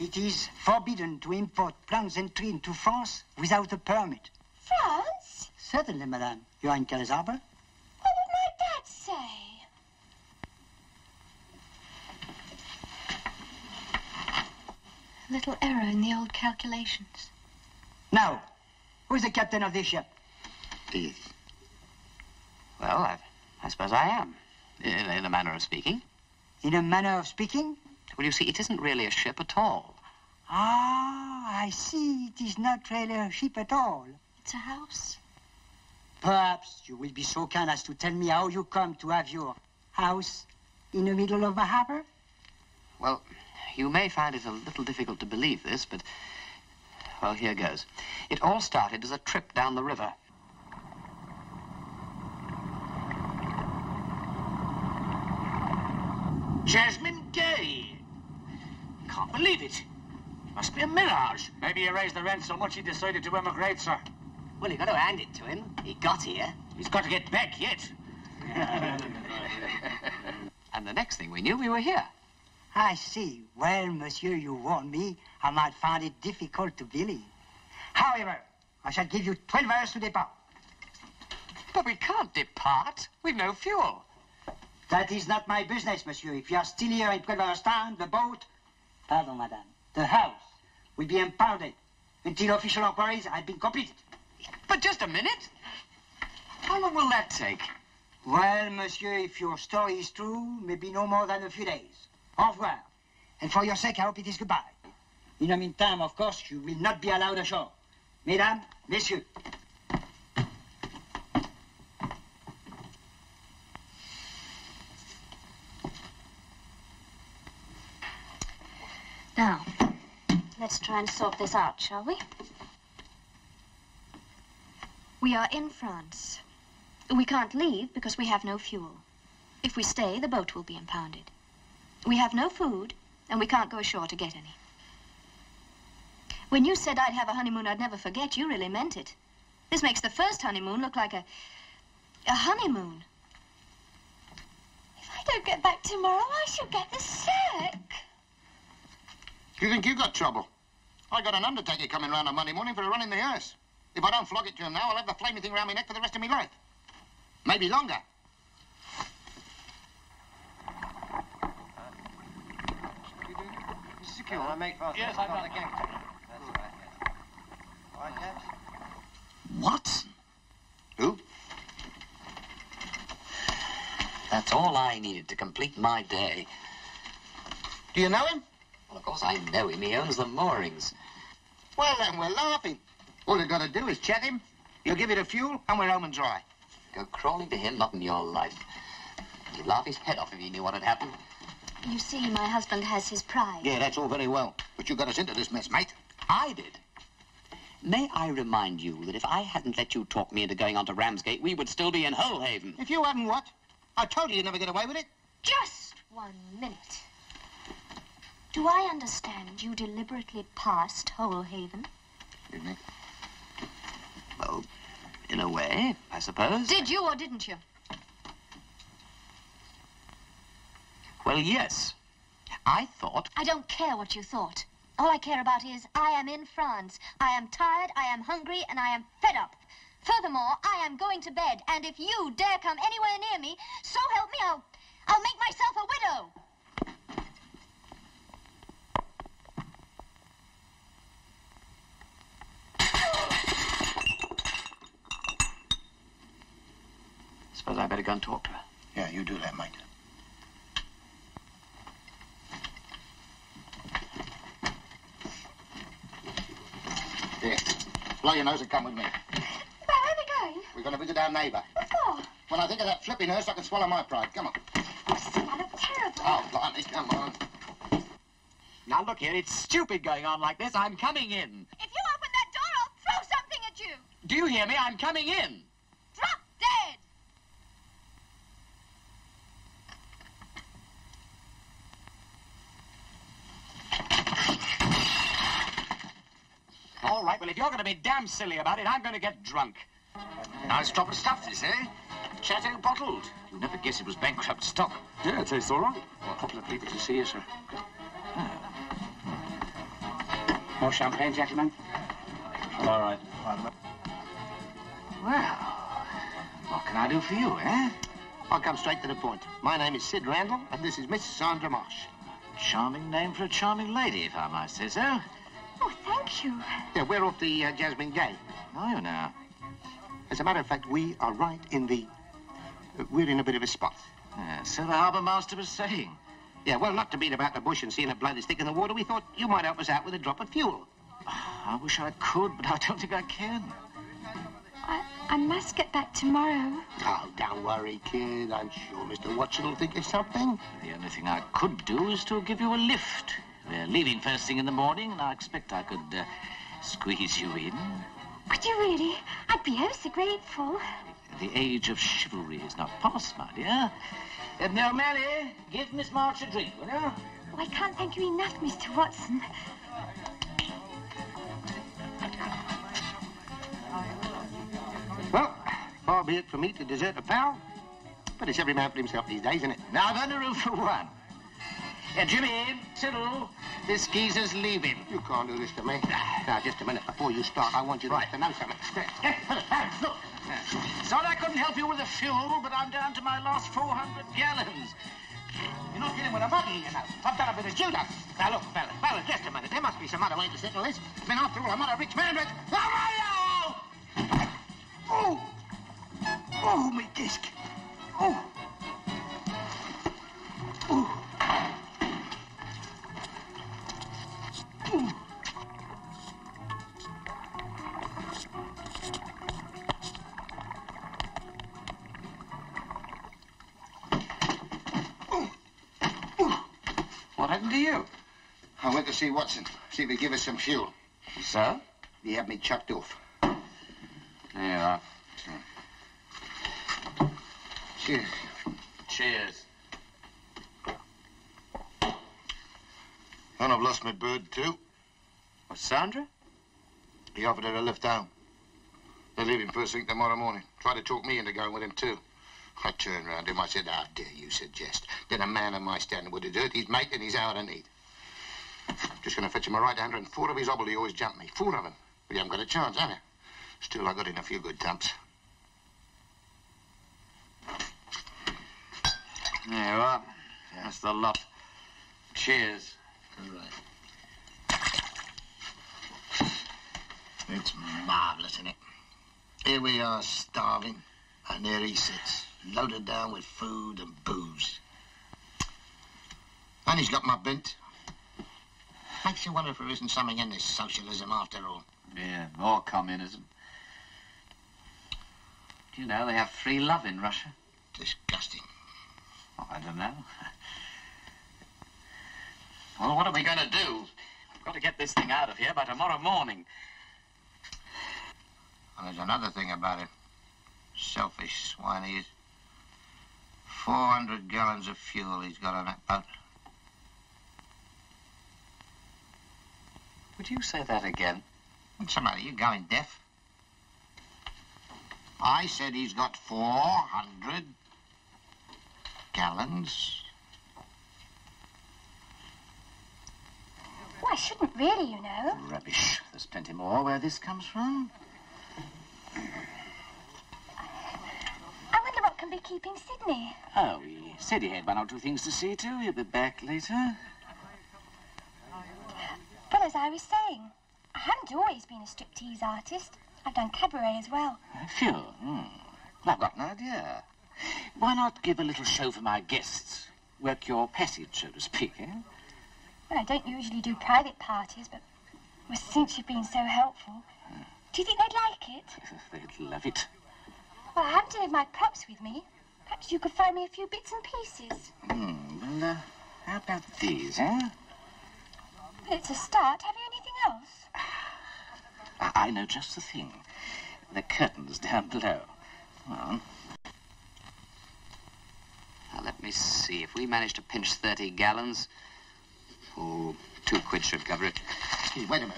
It is forbidden to import plants and trees into France without a permit. France? Certainly, madame. You are in Calais Harbour. What would my dad say? A little error in the old calculations. Now, who's the captain of this ship? Edith. Well, I suppose I am, in a manner of speaking. In a manner of speaking? Well, you see, it isn't really a ship at all. Ah, I see. It is not really a ship at all. It's a house. Perhaps you will be so kind as to tell me how you come to have your house in the middle of a harbour? Well, you may find it a little difficult to believe this, but, well, here goes. It all started as a trip down the river. Jasmine Gay! Can't believe it. Must be a mirage. Maybe he raised the rent so much he decided to emigrate, sir. Well, you've got to hand it to him. He got here. He's got to get back yet. And the next thing we knew, we were here. I see. Well, monsieur, you warned me. I might find it difficult to believe. However, I shall give you 12 hours to depart. But we can't depart. We've no fuel. That is not my business, monsieur. If you are still here in 12 hours' time, the boat... Pardon, madame. The house will be impounded until official inquiries have been completed. But just a minute. How long will that take? Well, monsieur, if your story is true, maybe no more than a few days. Au revoir. And for your sake, I hope it is goodbye. In the meantime, of course, you will not be allowed ashore. Mesdames, messieurs. Now, let's try and sort this out, shall we? We are in France. We can't leave because we have no fuel. If we stay, the boat will be impounded. We have no food, and we can't go ashore to get any. When you said I'd have a honeymoon I'd never forget, you really meant it. This makes the first honeymoon look like a honeymoon. If I don't get back tomorrow, I shall get the sack. You think you got trouble? I got an undertaker coming round on Monday morning for a run in the house. If I don't flog it to him now, I'll have the flaming thing round my neck for the rest of my life. Maybe longer. I make fast. Yes, I've got the gang. That's right. All right, chaps. Watson? Who? That's all I needed to complete my day. Do you know him? Well, of course I know him. He owns the moorings. Well, then, we're laughing. All you've got to do is chat him. He'll give you the fuel, and we're home and dry. Go crawling to him, not in your life. He'd laugh his head off if he knew what had happened. You see, my husband has his pride. Yeah, that's all very well. But you got us into this mess, mate. I did. May I remind you that if I hadn't let you talk me into going on to Ramsgate, we would still be in Holhaven. If you hadn't what? I told you you'd never get away with it. Just 1 minute. Do I understand you deliberately passed Holhaven? Excuse me. Well, in a way, I suppose. Did you or didn't you? Well, yes. I thought... I don't care what you thought. All I care about is I am in France. I am tired, I am hungry, and I am fed up. Furthermore, I am going to bed, and if you dare come anywhere near me, so help me, I'll make myself a widow. Suppose I better go and talk to her. Yeah, you do that, Mike. Here, blow your nose and come with me. Where are we going? We're going to visit our neighbour. What for? When I think of that flipping hearse, I can swallow my pride. Come on. I look terrible. Oh, blimey, come on. Now, look here, it's stupid going on like this. I'm coming in. If you open that door, I'll throw something at you. Do you hear me? I'm coming in. Drop dead. All right, Well, if you're going to be damn silly about it, I'm going to get drunk. Nice drop of stuff, this, eh? Chateau bottled. You'll never guess it was bankrupt stock. Yeah, it tastes all right. Well, popular people can see you, sir. More champagne, gentlemen? All right. Well, what can I do for you, eh? I'll come straight to the point. My name is Sid Randall, and this is Miss Sandra Marsh. Charming name for a charming lady, if I might say so. Oh, thank you. Yeah, we're off the Jasmine Gay. Are you now? As a matter of fact, we are right in the... we're in a bit of a spot. Yeah, so the harbour master was saying. Yeah, well, not to beat about the bush and seeing a bloody stick in the water, we thought you might help us out with a drop of fuel. Oh, I wish I could, but I don't think I can. I must get back tomorrow. Oh, don't worry, kid. I'm sure Mr. Watson will think of something. The only thing I could do is to give you a lift. We're leaving first thing in the morning, and I expect I could squeeze you in. Could you really? I'd be ever so grateful. The age of chivalry is not past, my dear. And now, Mally, give Miss March a drink, will you? Oh, I can't thank you enough, Mr. Watson. Well, far be it for me to desert a pal, but it's every man for himself these days, isn't it? Now, I've only room for one. And Jimmy, Cyril, this geezer's leaving. You can't do this to me. Now, just a minute, before you start, I want you to have to know something. Look, sorry I couldn't help you with the fuel, but I'm down to my last 400 gallons. You're not dealing with a buggy, you know. I've done a bit of judo. Now, look, fellas, just a minute. There must be some other way to settle this. I mean, after all, I'm not a rich man, but... Oh! Oh, my disc. Oh! Oh! What happened to you? I went to see Watson, see if he'd give us some fuel. So? He had me chucked off. There you are. Cheers. Cheers. And I've lost my bird, too. What, Sandra? He offered her a lift down. They're leaving first thing tomorrow morning. Tried to talk me into going with him, too. I turned round him. I said, how dare you suggest that a man of my standing would have done it? He's mate and he's out of need. Just going to fetch him a right-hander and four of his obble. He always jumped me. Four of them. But you haven't got a chance, have you? Still, I got in a few good thumps. There you are. That's the lot. Cheers. All right. It's marvellous, isn't it? Here we are starving, and there he sits, loaded down with food and booze. And he's got my bent. Makes you wonder if there isn't something in this socialism after all. Yeah, more communism. Do you know, they have free love in Russia. Disgusting. Well, I don't know. Well, what are we going to do? We've got to get this thing out of here by tomorrow morning. Well, there's another thing about him. Selfish swine he is. 400 gallons of fuel he's got on that boat. Would you say that again? What's the matter? You going deaf? I said he's got 400 gallons. Well, I shouldn't really, you know. Rubbish. There's plenty more where this comes from. I wonder what can be keeping Sydney. Oh, he said he had one or two things to see to. He'll be back later. Well, as I was saying, I haven't always been a striptease artist. I've done cabaret as well. Phew. I've got an idea. Why not give a little show for my guests? Work your passage, so to speak, eh? Well, I don't usually do private parties, but well, since you've been so helpful, do you think they'd like it? They'd love it. Well, I haven't any of my props with me. Perhaps you could find me a few bits and pieces. Well, how about these, eh? Well, it's a start. Have you anything else? I know just the thing. The curtains down below. Come on. Now, let me see. If we manage to pinch 30 gallons... Oh, £2 should cover it. Wait a minute.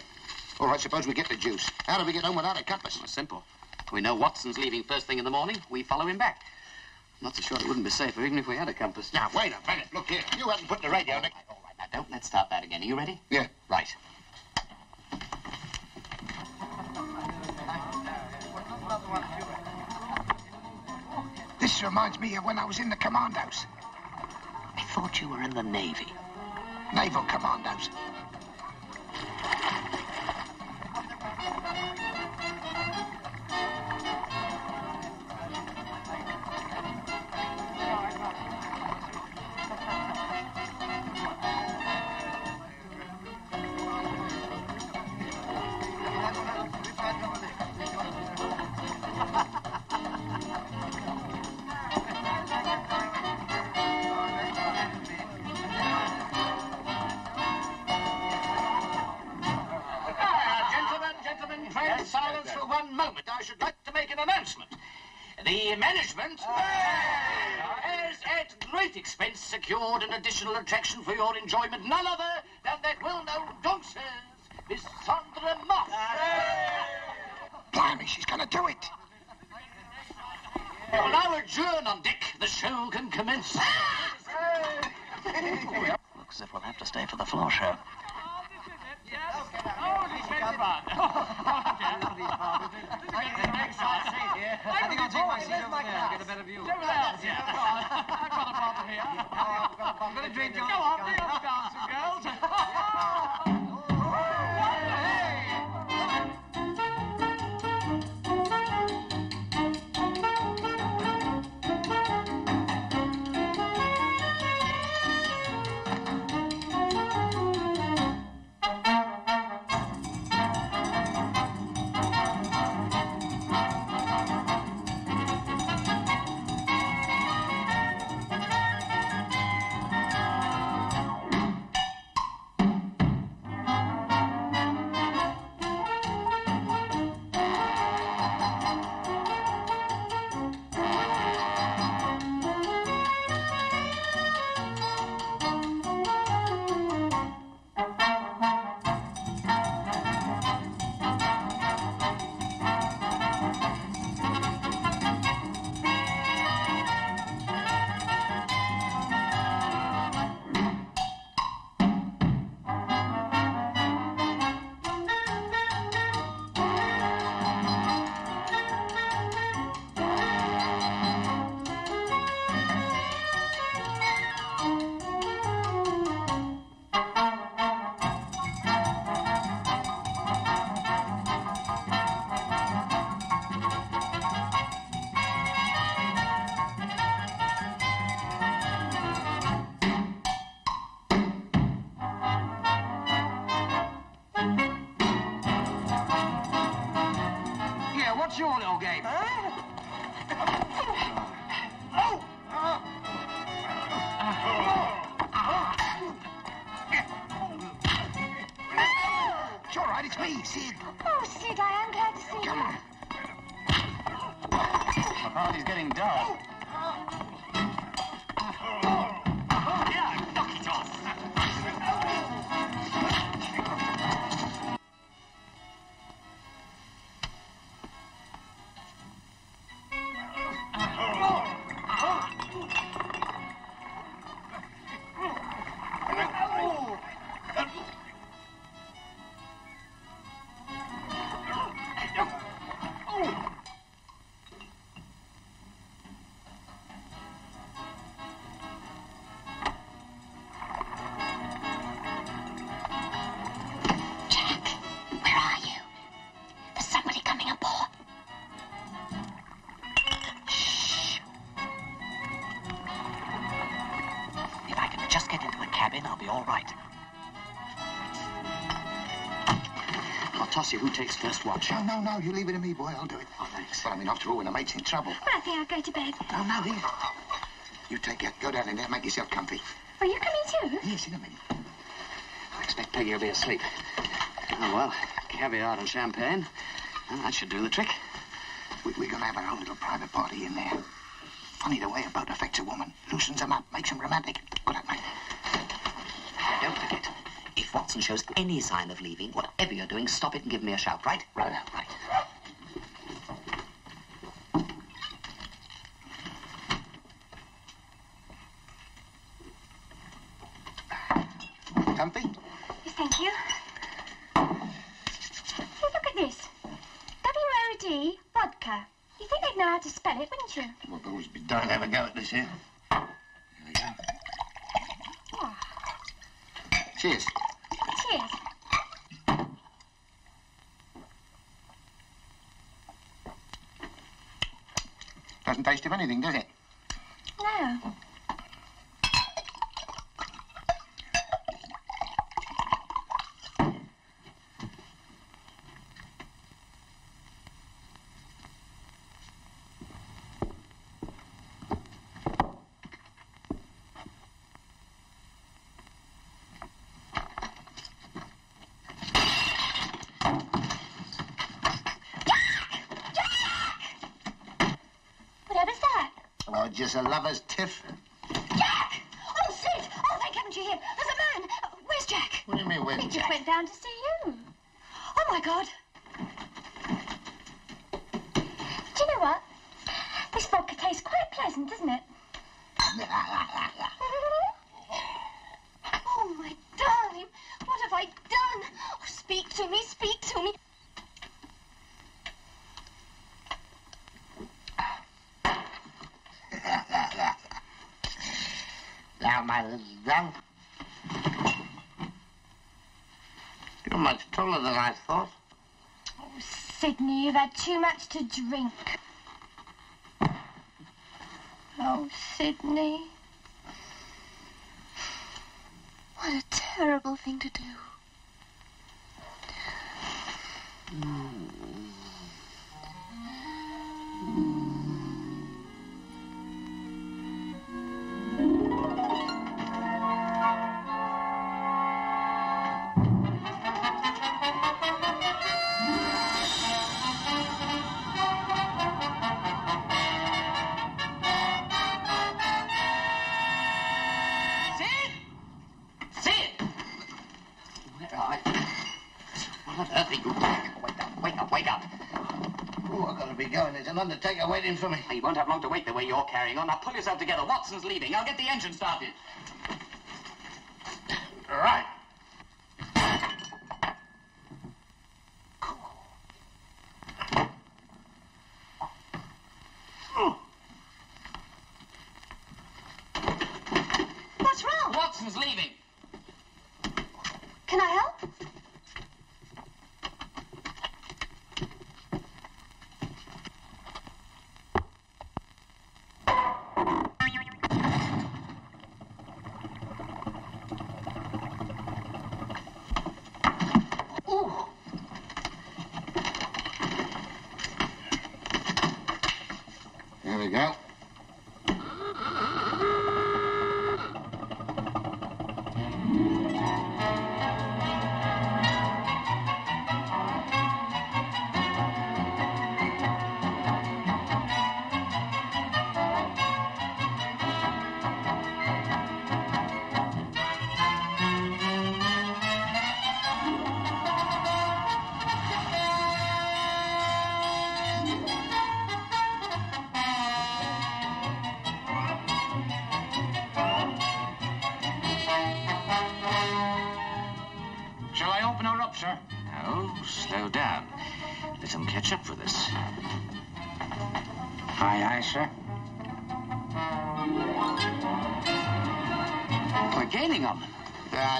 All right, suppose we get the juice. How do we get home without a compass? Well, simple. We know Watson's leaving first thing in the morning. We follow him back. I'm not so sure it wouldn't be safer, even if we had a compass. Now, wait a minute. Look here. You haven't put the radio on it. All right, now, don't let's start that again. Are you ready? Yeah. Right. This reminds me of when I was in the commandos. I thought you were in the Navy. Naval commandos. Secured an additional attraction for your enjoyment, none other than that well-known dancer, Miss Sandra Marsh. Blimey, she's going to do it. We will now adjourn on deck. The show can commence. Looks as if we'll have to stay for the floor show. I think I'll take my seat over there and get a better view. I've got a problem here. I'm going to drink your... Go on, be off, dancing girls. Who takes first watch? Oh, no, no, you leave it to me, boy. I'll do it. Oh, thanks. Well, I mean, after all, when a mate's in trouble... Well, I think I'll go to bed. No, no, here. You take it. Go down in there, make yourself comfy. Are you coming too? Yes, in a minute. I expect Peggy will be asleep. Oh, well, caviar and champagne. Well, that should do the trick. We're going to have our own little private party in there. Funny the way a boat affects a woman. Loosens them up, makes them romantic. Good luck, mate. And don't forget, if Watson shows any sign of leaving, whatever you're doing, stop it and give me a shout, right? Right. Comfy? Yes, thank you. Hey, look at this. WOD vodka. You think they'd know how to spell it, wouldn't you? Well, I'd always be dying to have a go at this here. Here we go. Oh. Cheers. Cheers. Doesn't taste of anything, does it? No. Just a lover's tiff. Jack! Oh, Sid! Oh, thank heaven you're here. There's a man. Where's Jack? What do you mean, where's Jack? He just went down to see you. Oh, my God. Do you know what? This vodka tastes quite pleasant, doesn't it? Oh, my darling. What have I done? Oh, speak to me, speak to me. You're much taller than I thought. Oh, Sydney, you've had too much to drink. Oh, Sydney. What a terrible thing to do. Undertaker waiting for me. You won't have long to wait the way you're carrying on. Now pull yourself together. Watson's leaving. I'll get the engine started. All right. What's wrong? Watson's leaving. Can I help?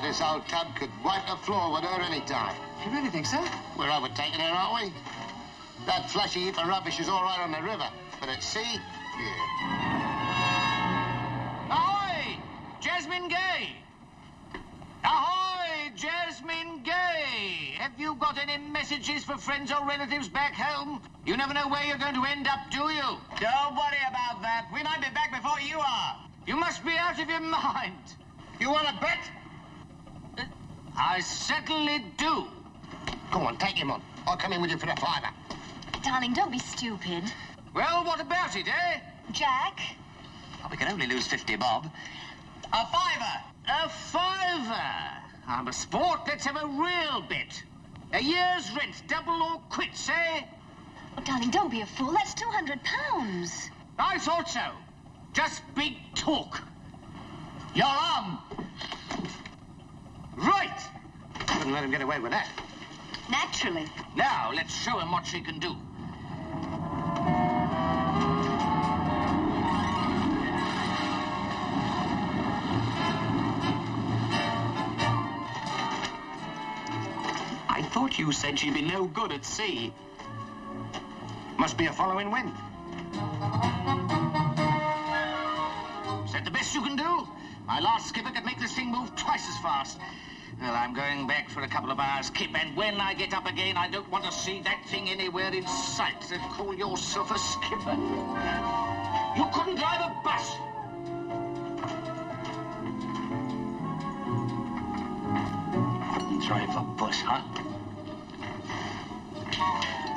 This old tub could wipe the floor with her any time. You really think so? We're overtaking her, aren't we? That flushy heap of rubbish is all right on the river, but at sea, yeah. Ahoy, Jasmine Gay! Ahoy, Jasmine Gay! Have you got any messages for friends or relatives back home? You never know where you're going to end up, do you? Don't worry about that. We might be back before you are. You must be out of your mind. You want to bet? I certainly do. Go on, take him on. I'll come in with you for a fiver. Darling, don't be stupid. Well, what about it, eh? Jack? Oh, we can only lose 50 bob. A fiver! A fiver! I'm a sport, let's have a real bet. A year's rent, double or quits, eh? Oh, darling, don't be a fool. That's £200. I thought so. Just big talk. Your arm. Right. Couldn't let him get away with that. Naturally. Now, let's show him what she can do. I thought you said she'd be no good at sea. Must be a following wind. Is that the best you can do? My last skipper could make this thing move twice as fast. Well, I'm going back for a couple of hours, Kip, and when I get up again, I don't want to see that thing anywhere in sight. So call yourself a skipper. You couldn't drive a bus. Couldn't drive a bus, huh?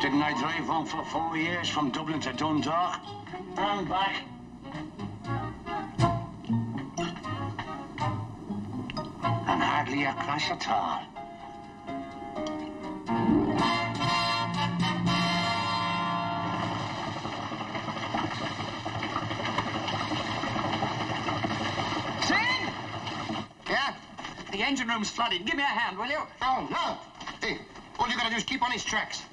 Didn't I drive on for 4 years from Dublin to Dundalk? And back. And hardly a crash at all. Shane! Yeah? The engine room's flooded. Give me a hand, will you? Oh, no. Hey, all you gotta do is keep on his tracks.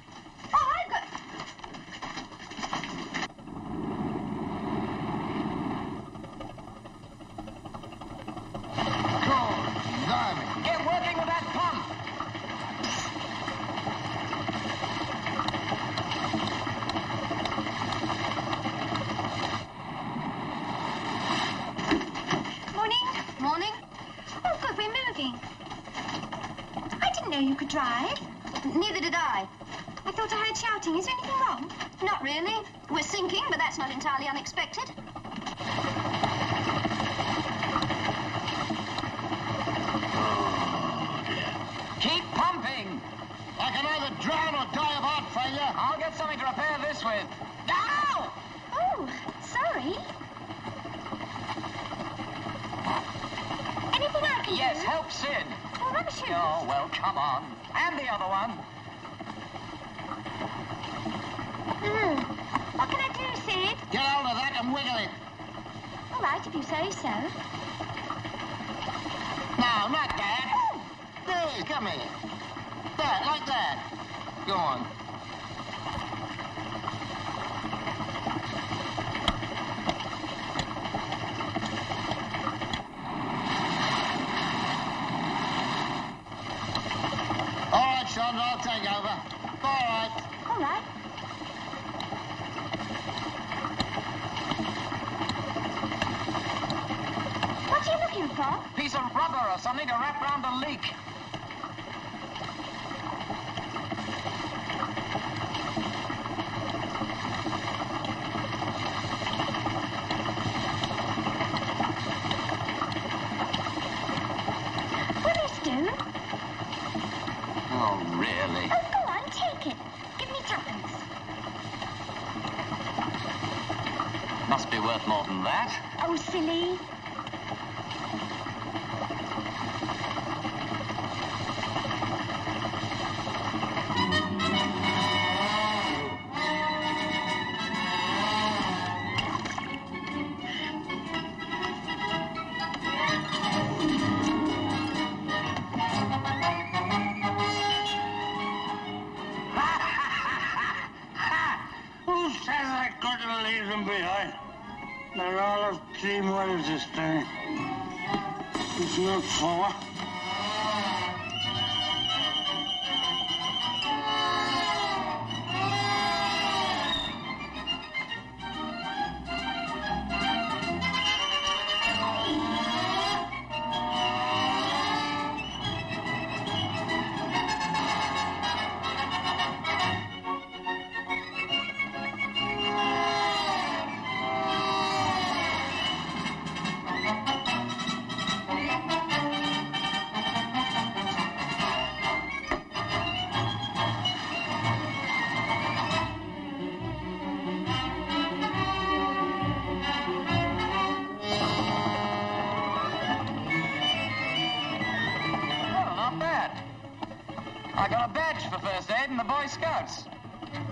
I got a badge for first aid in the Boy Scouts.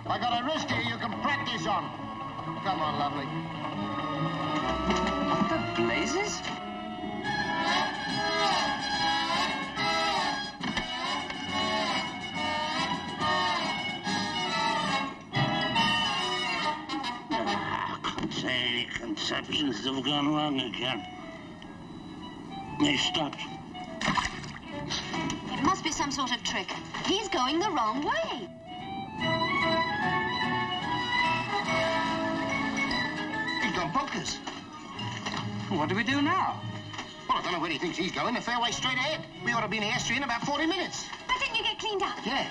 I got a wrist here you can practice on. Come on, lovely. What the blazes? Conceptions have gone wrong again. They stopped. It must be some sort of trick. He's going the wrong way. He's gone bonkers. What do we do now? Well, I don't know where he thinks he's going. The fairway straight ahead. We ought to be in the estuary in about 40 minutes. But then you get cleaned up. Yeah.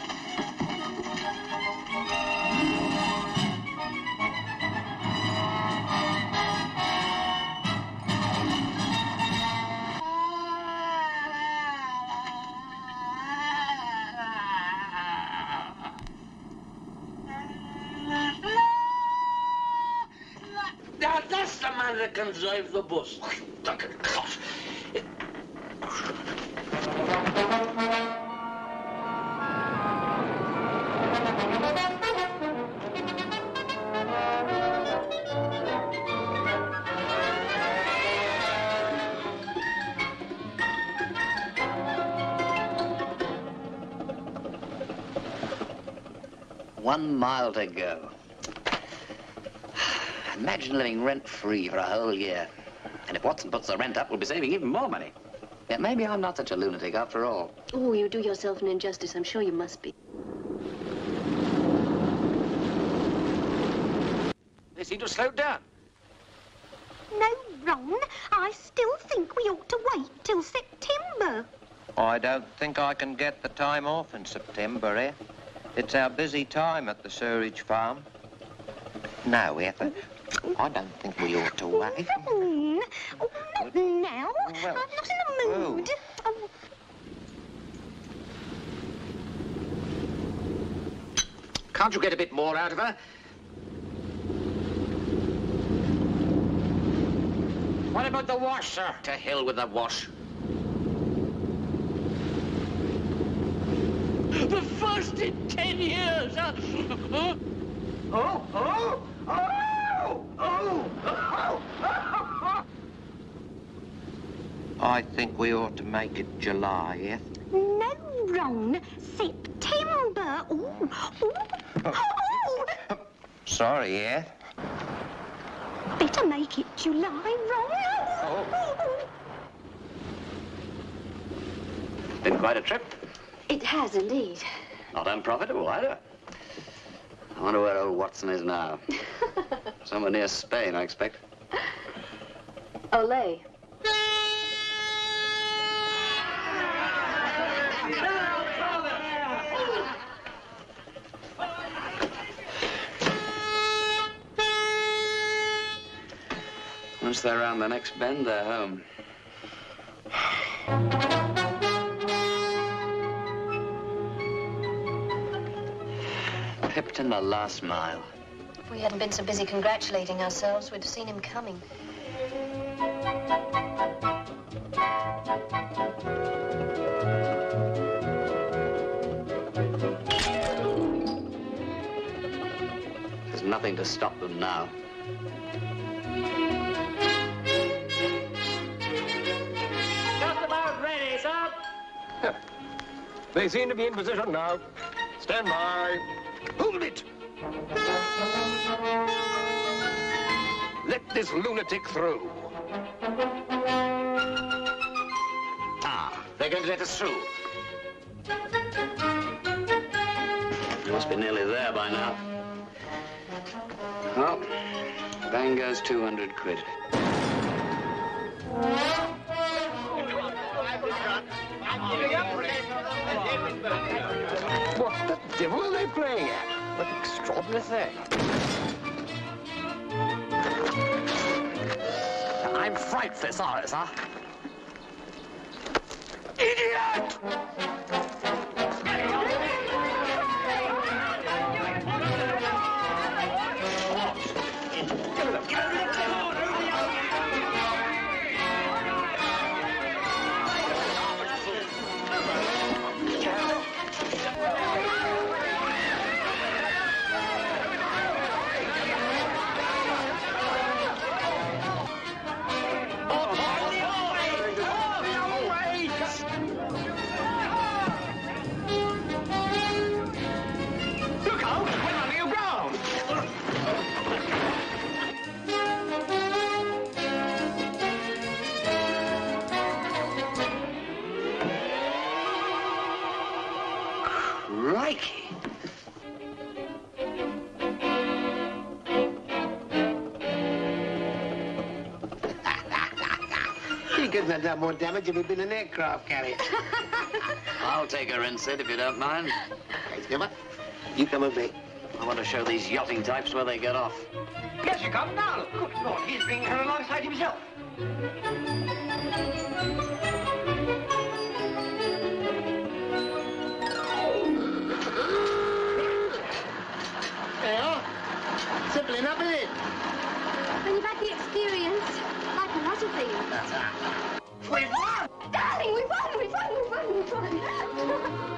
That can drive the bus. Duck and cough. One mile to go. Imagine living rent-free for a whole year. And if Watson puts the rent up, we'll be saving even more money. Yet maybe I'm not such a lunatic after all. Oh, you do yourself an injustice. I'm sure you must be. They seem to have slowed down. No, Ron. I still think we ought to wait till September. I don't think I can get the time off in September, eh? It's our busy time at the Surridge Farm. No, Ethel. I don't think we ought to wait. Oh, not now. Well, I'm not in the mood. Oh. Can't you get a bit more out of her? What about the wash, sir? To hell with the wash. The first in 10 years. Oh, oh. Oh, oh, oh, oh. I think we ought to make it July, Eth. No, Ron. September. Ooh. Ooh. Oh. Sorry, Eth. Better make it July, Ron. Oh. Been quite a trip. It has indeed. Not unprofitable either. I wonder where old Watson is now. Somewhere near Spain, I expect. Olé. Once they're round the next bend, they're home. Pipped in the last mile. If we hadn't been so busy congratulating ourselves, we'd have seen him coming. There's nothing to stop them now. Just about ready, sir. Yeah. They seem to be in position now. Stand by. Hold it! Let this lunatic through. Ah, they're going to let us through. We must be nearly there by now. Well, bang goes 200 quid. What the devil are they playing at? What an extraordinary thing. I'm frightfully sorry, sir. Idiot! Crikey! You couldn't have done more damage if you'd been an aircraft carrier. I'll take her in, Sid, if you don't mind. Hey, Skipper, you come with me. I want to show these yachting types where they get off. Yes, you come now. Good Lord, he's bringing her alongside himself. Well, simple enough, isn't it? When you've had the experience, like a lot of things. We've won! Darling, we've won, we've won, we've won, we've won.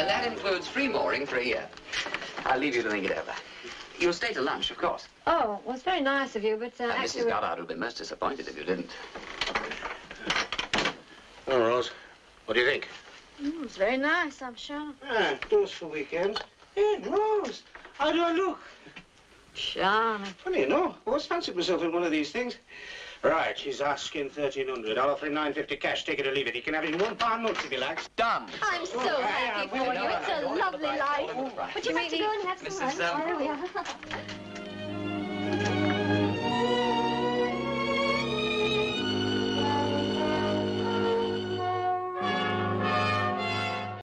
And that includes free mooring for a year. I'll leave you to think it over. You'll stay to lunch, of course. Oh, well, it's very nice of you, but actually... Mrs. Goddard would be most disappointed if you didn't. Well, Rose, what do you think? Mm, it's very nice, I'm sure. Ah, those for weekends. Hey, Rose, how do I look? Charming. Funny, you know, I always fancied myself in one of these things. Right, she's asking 1,300. I'll offer him 950 cash. Take it or leave it. He can have it in £1 notes if he likes. Done. I'm so happy for you. It's a lovely life. Would you like to go and have some lunch?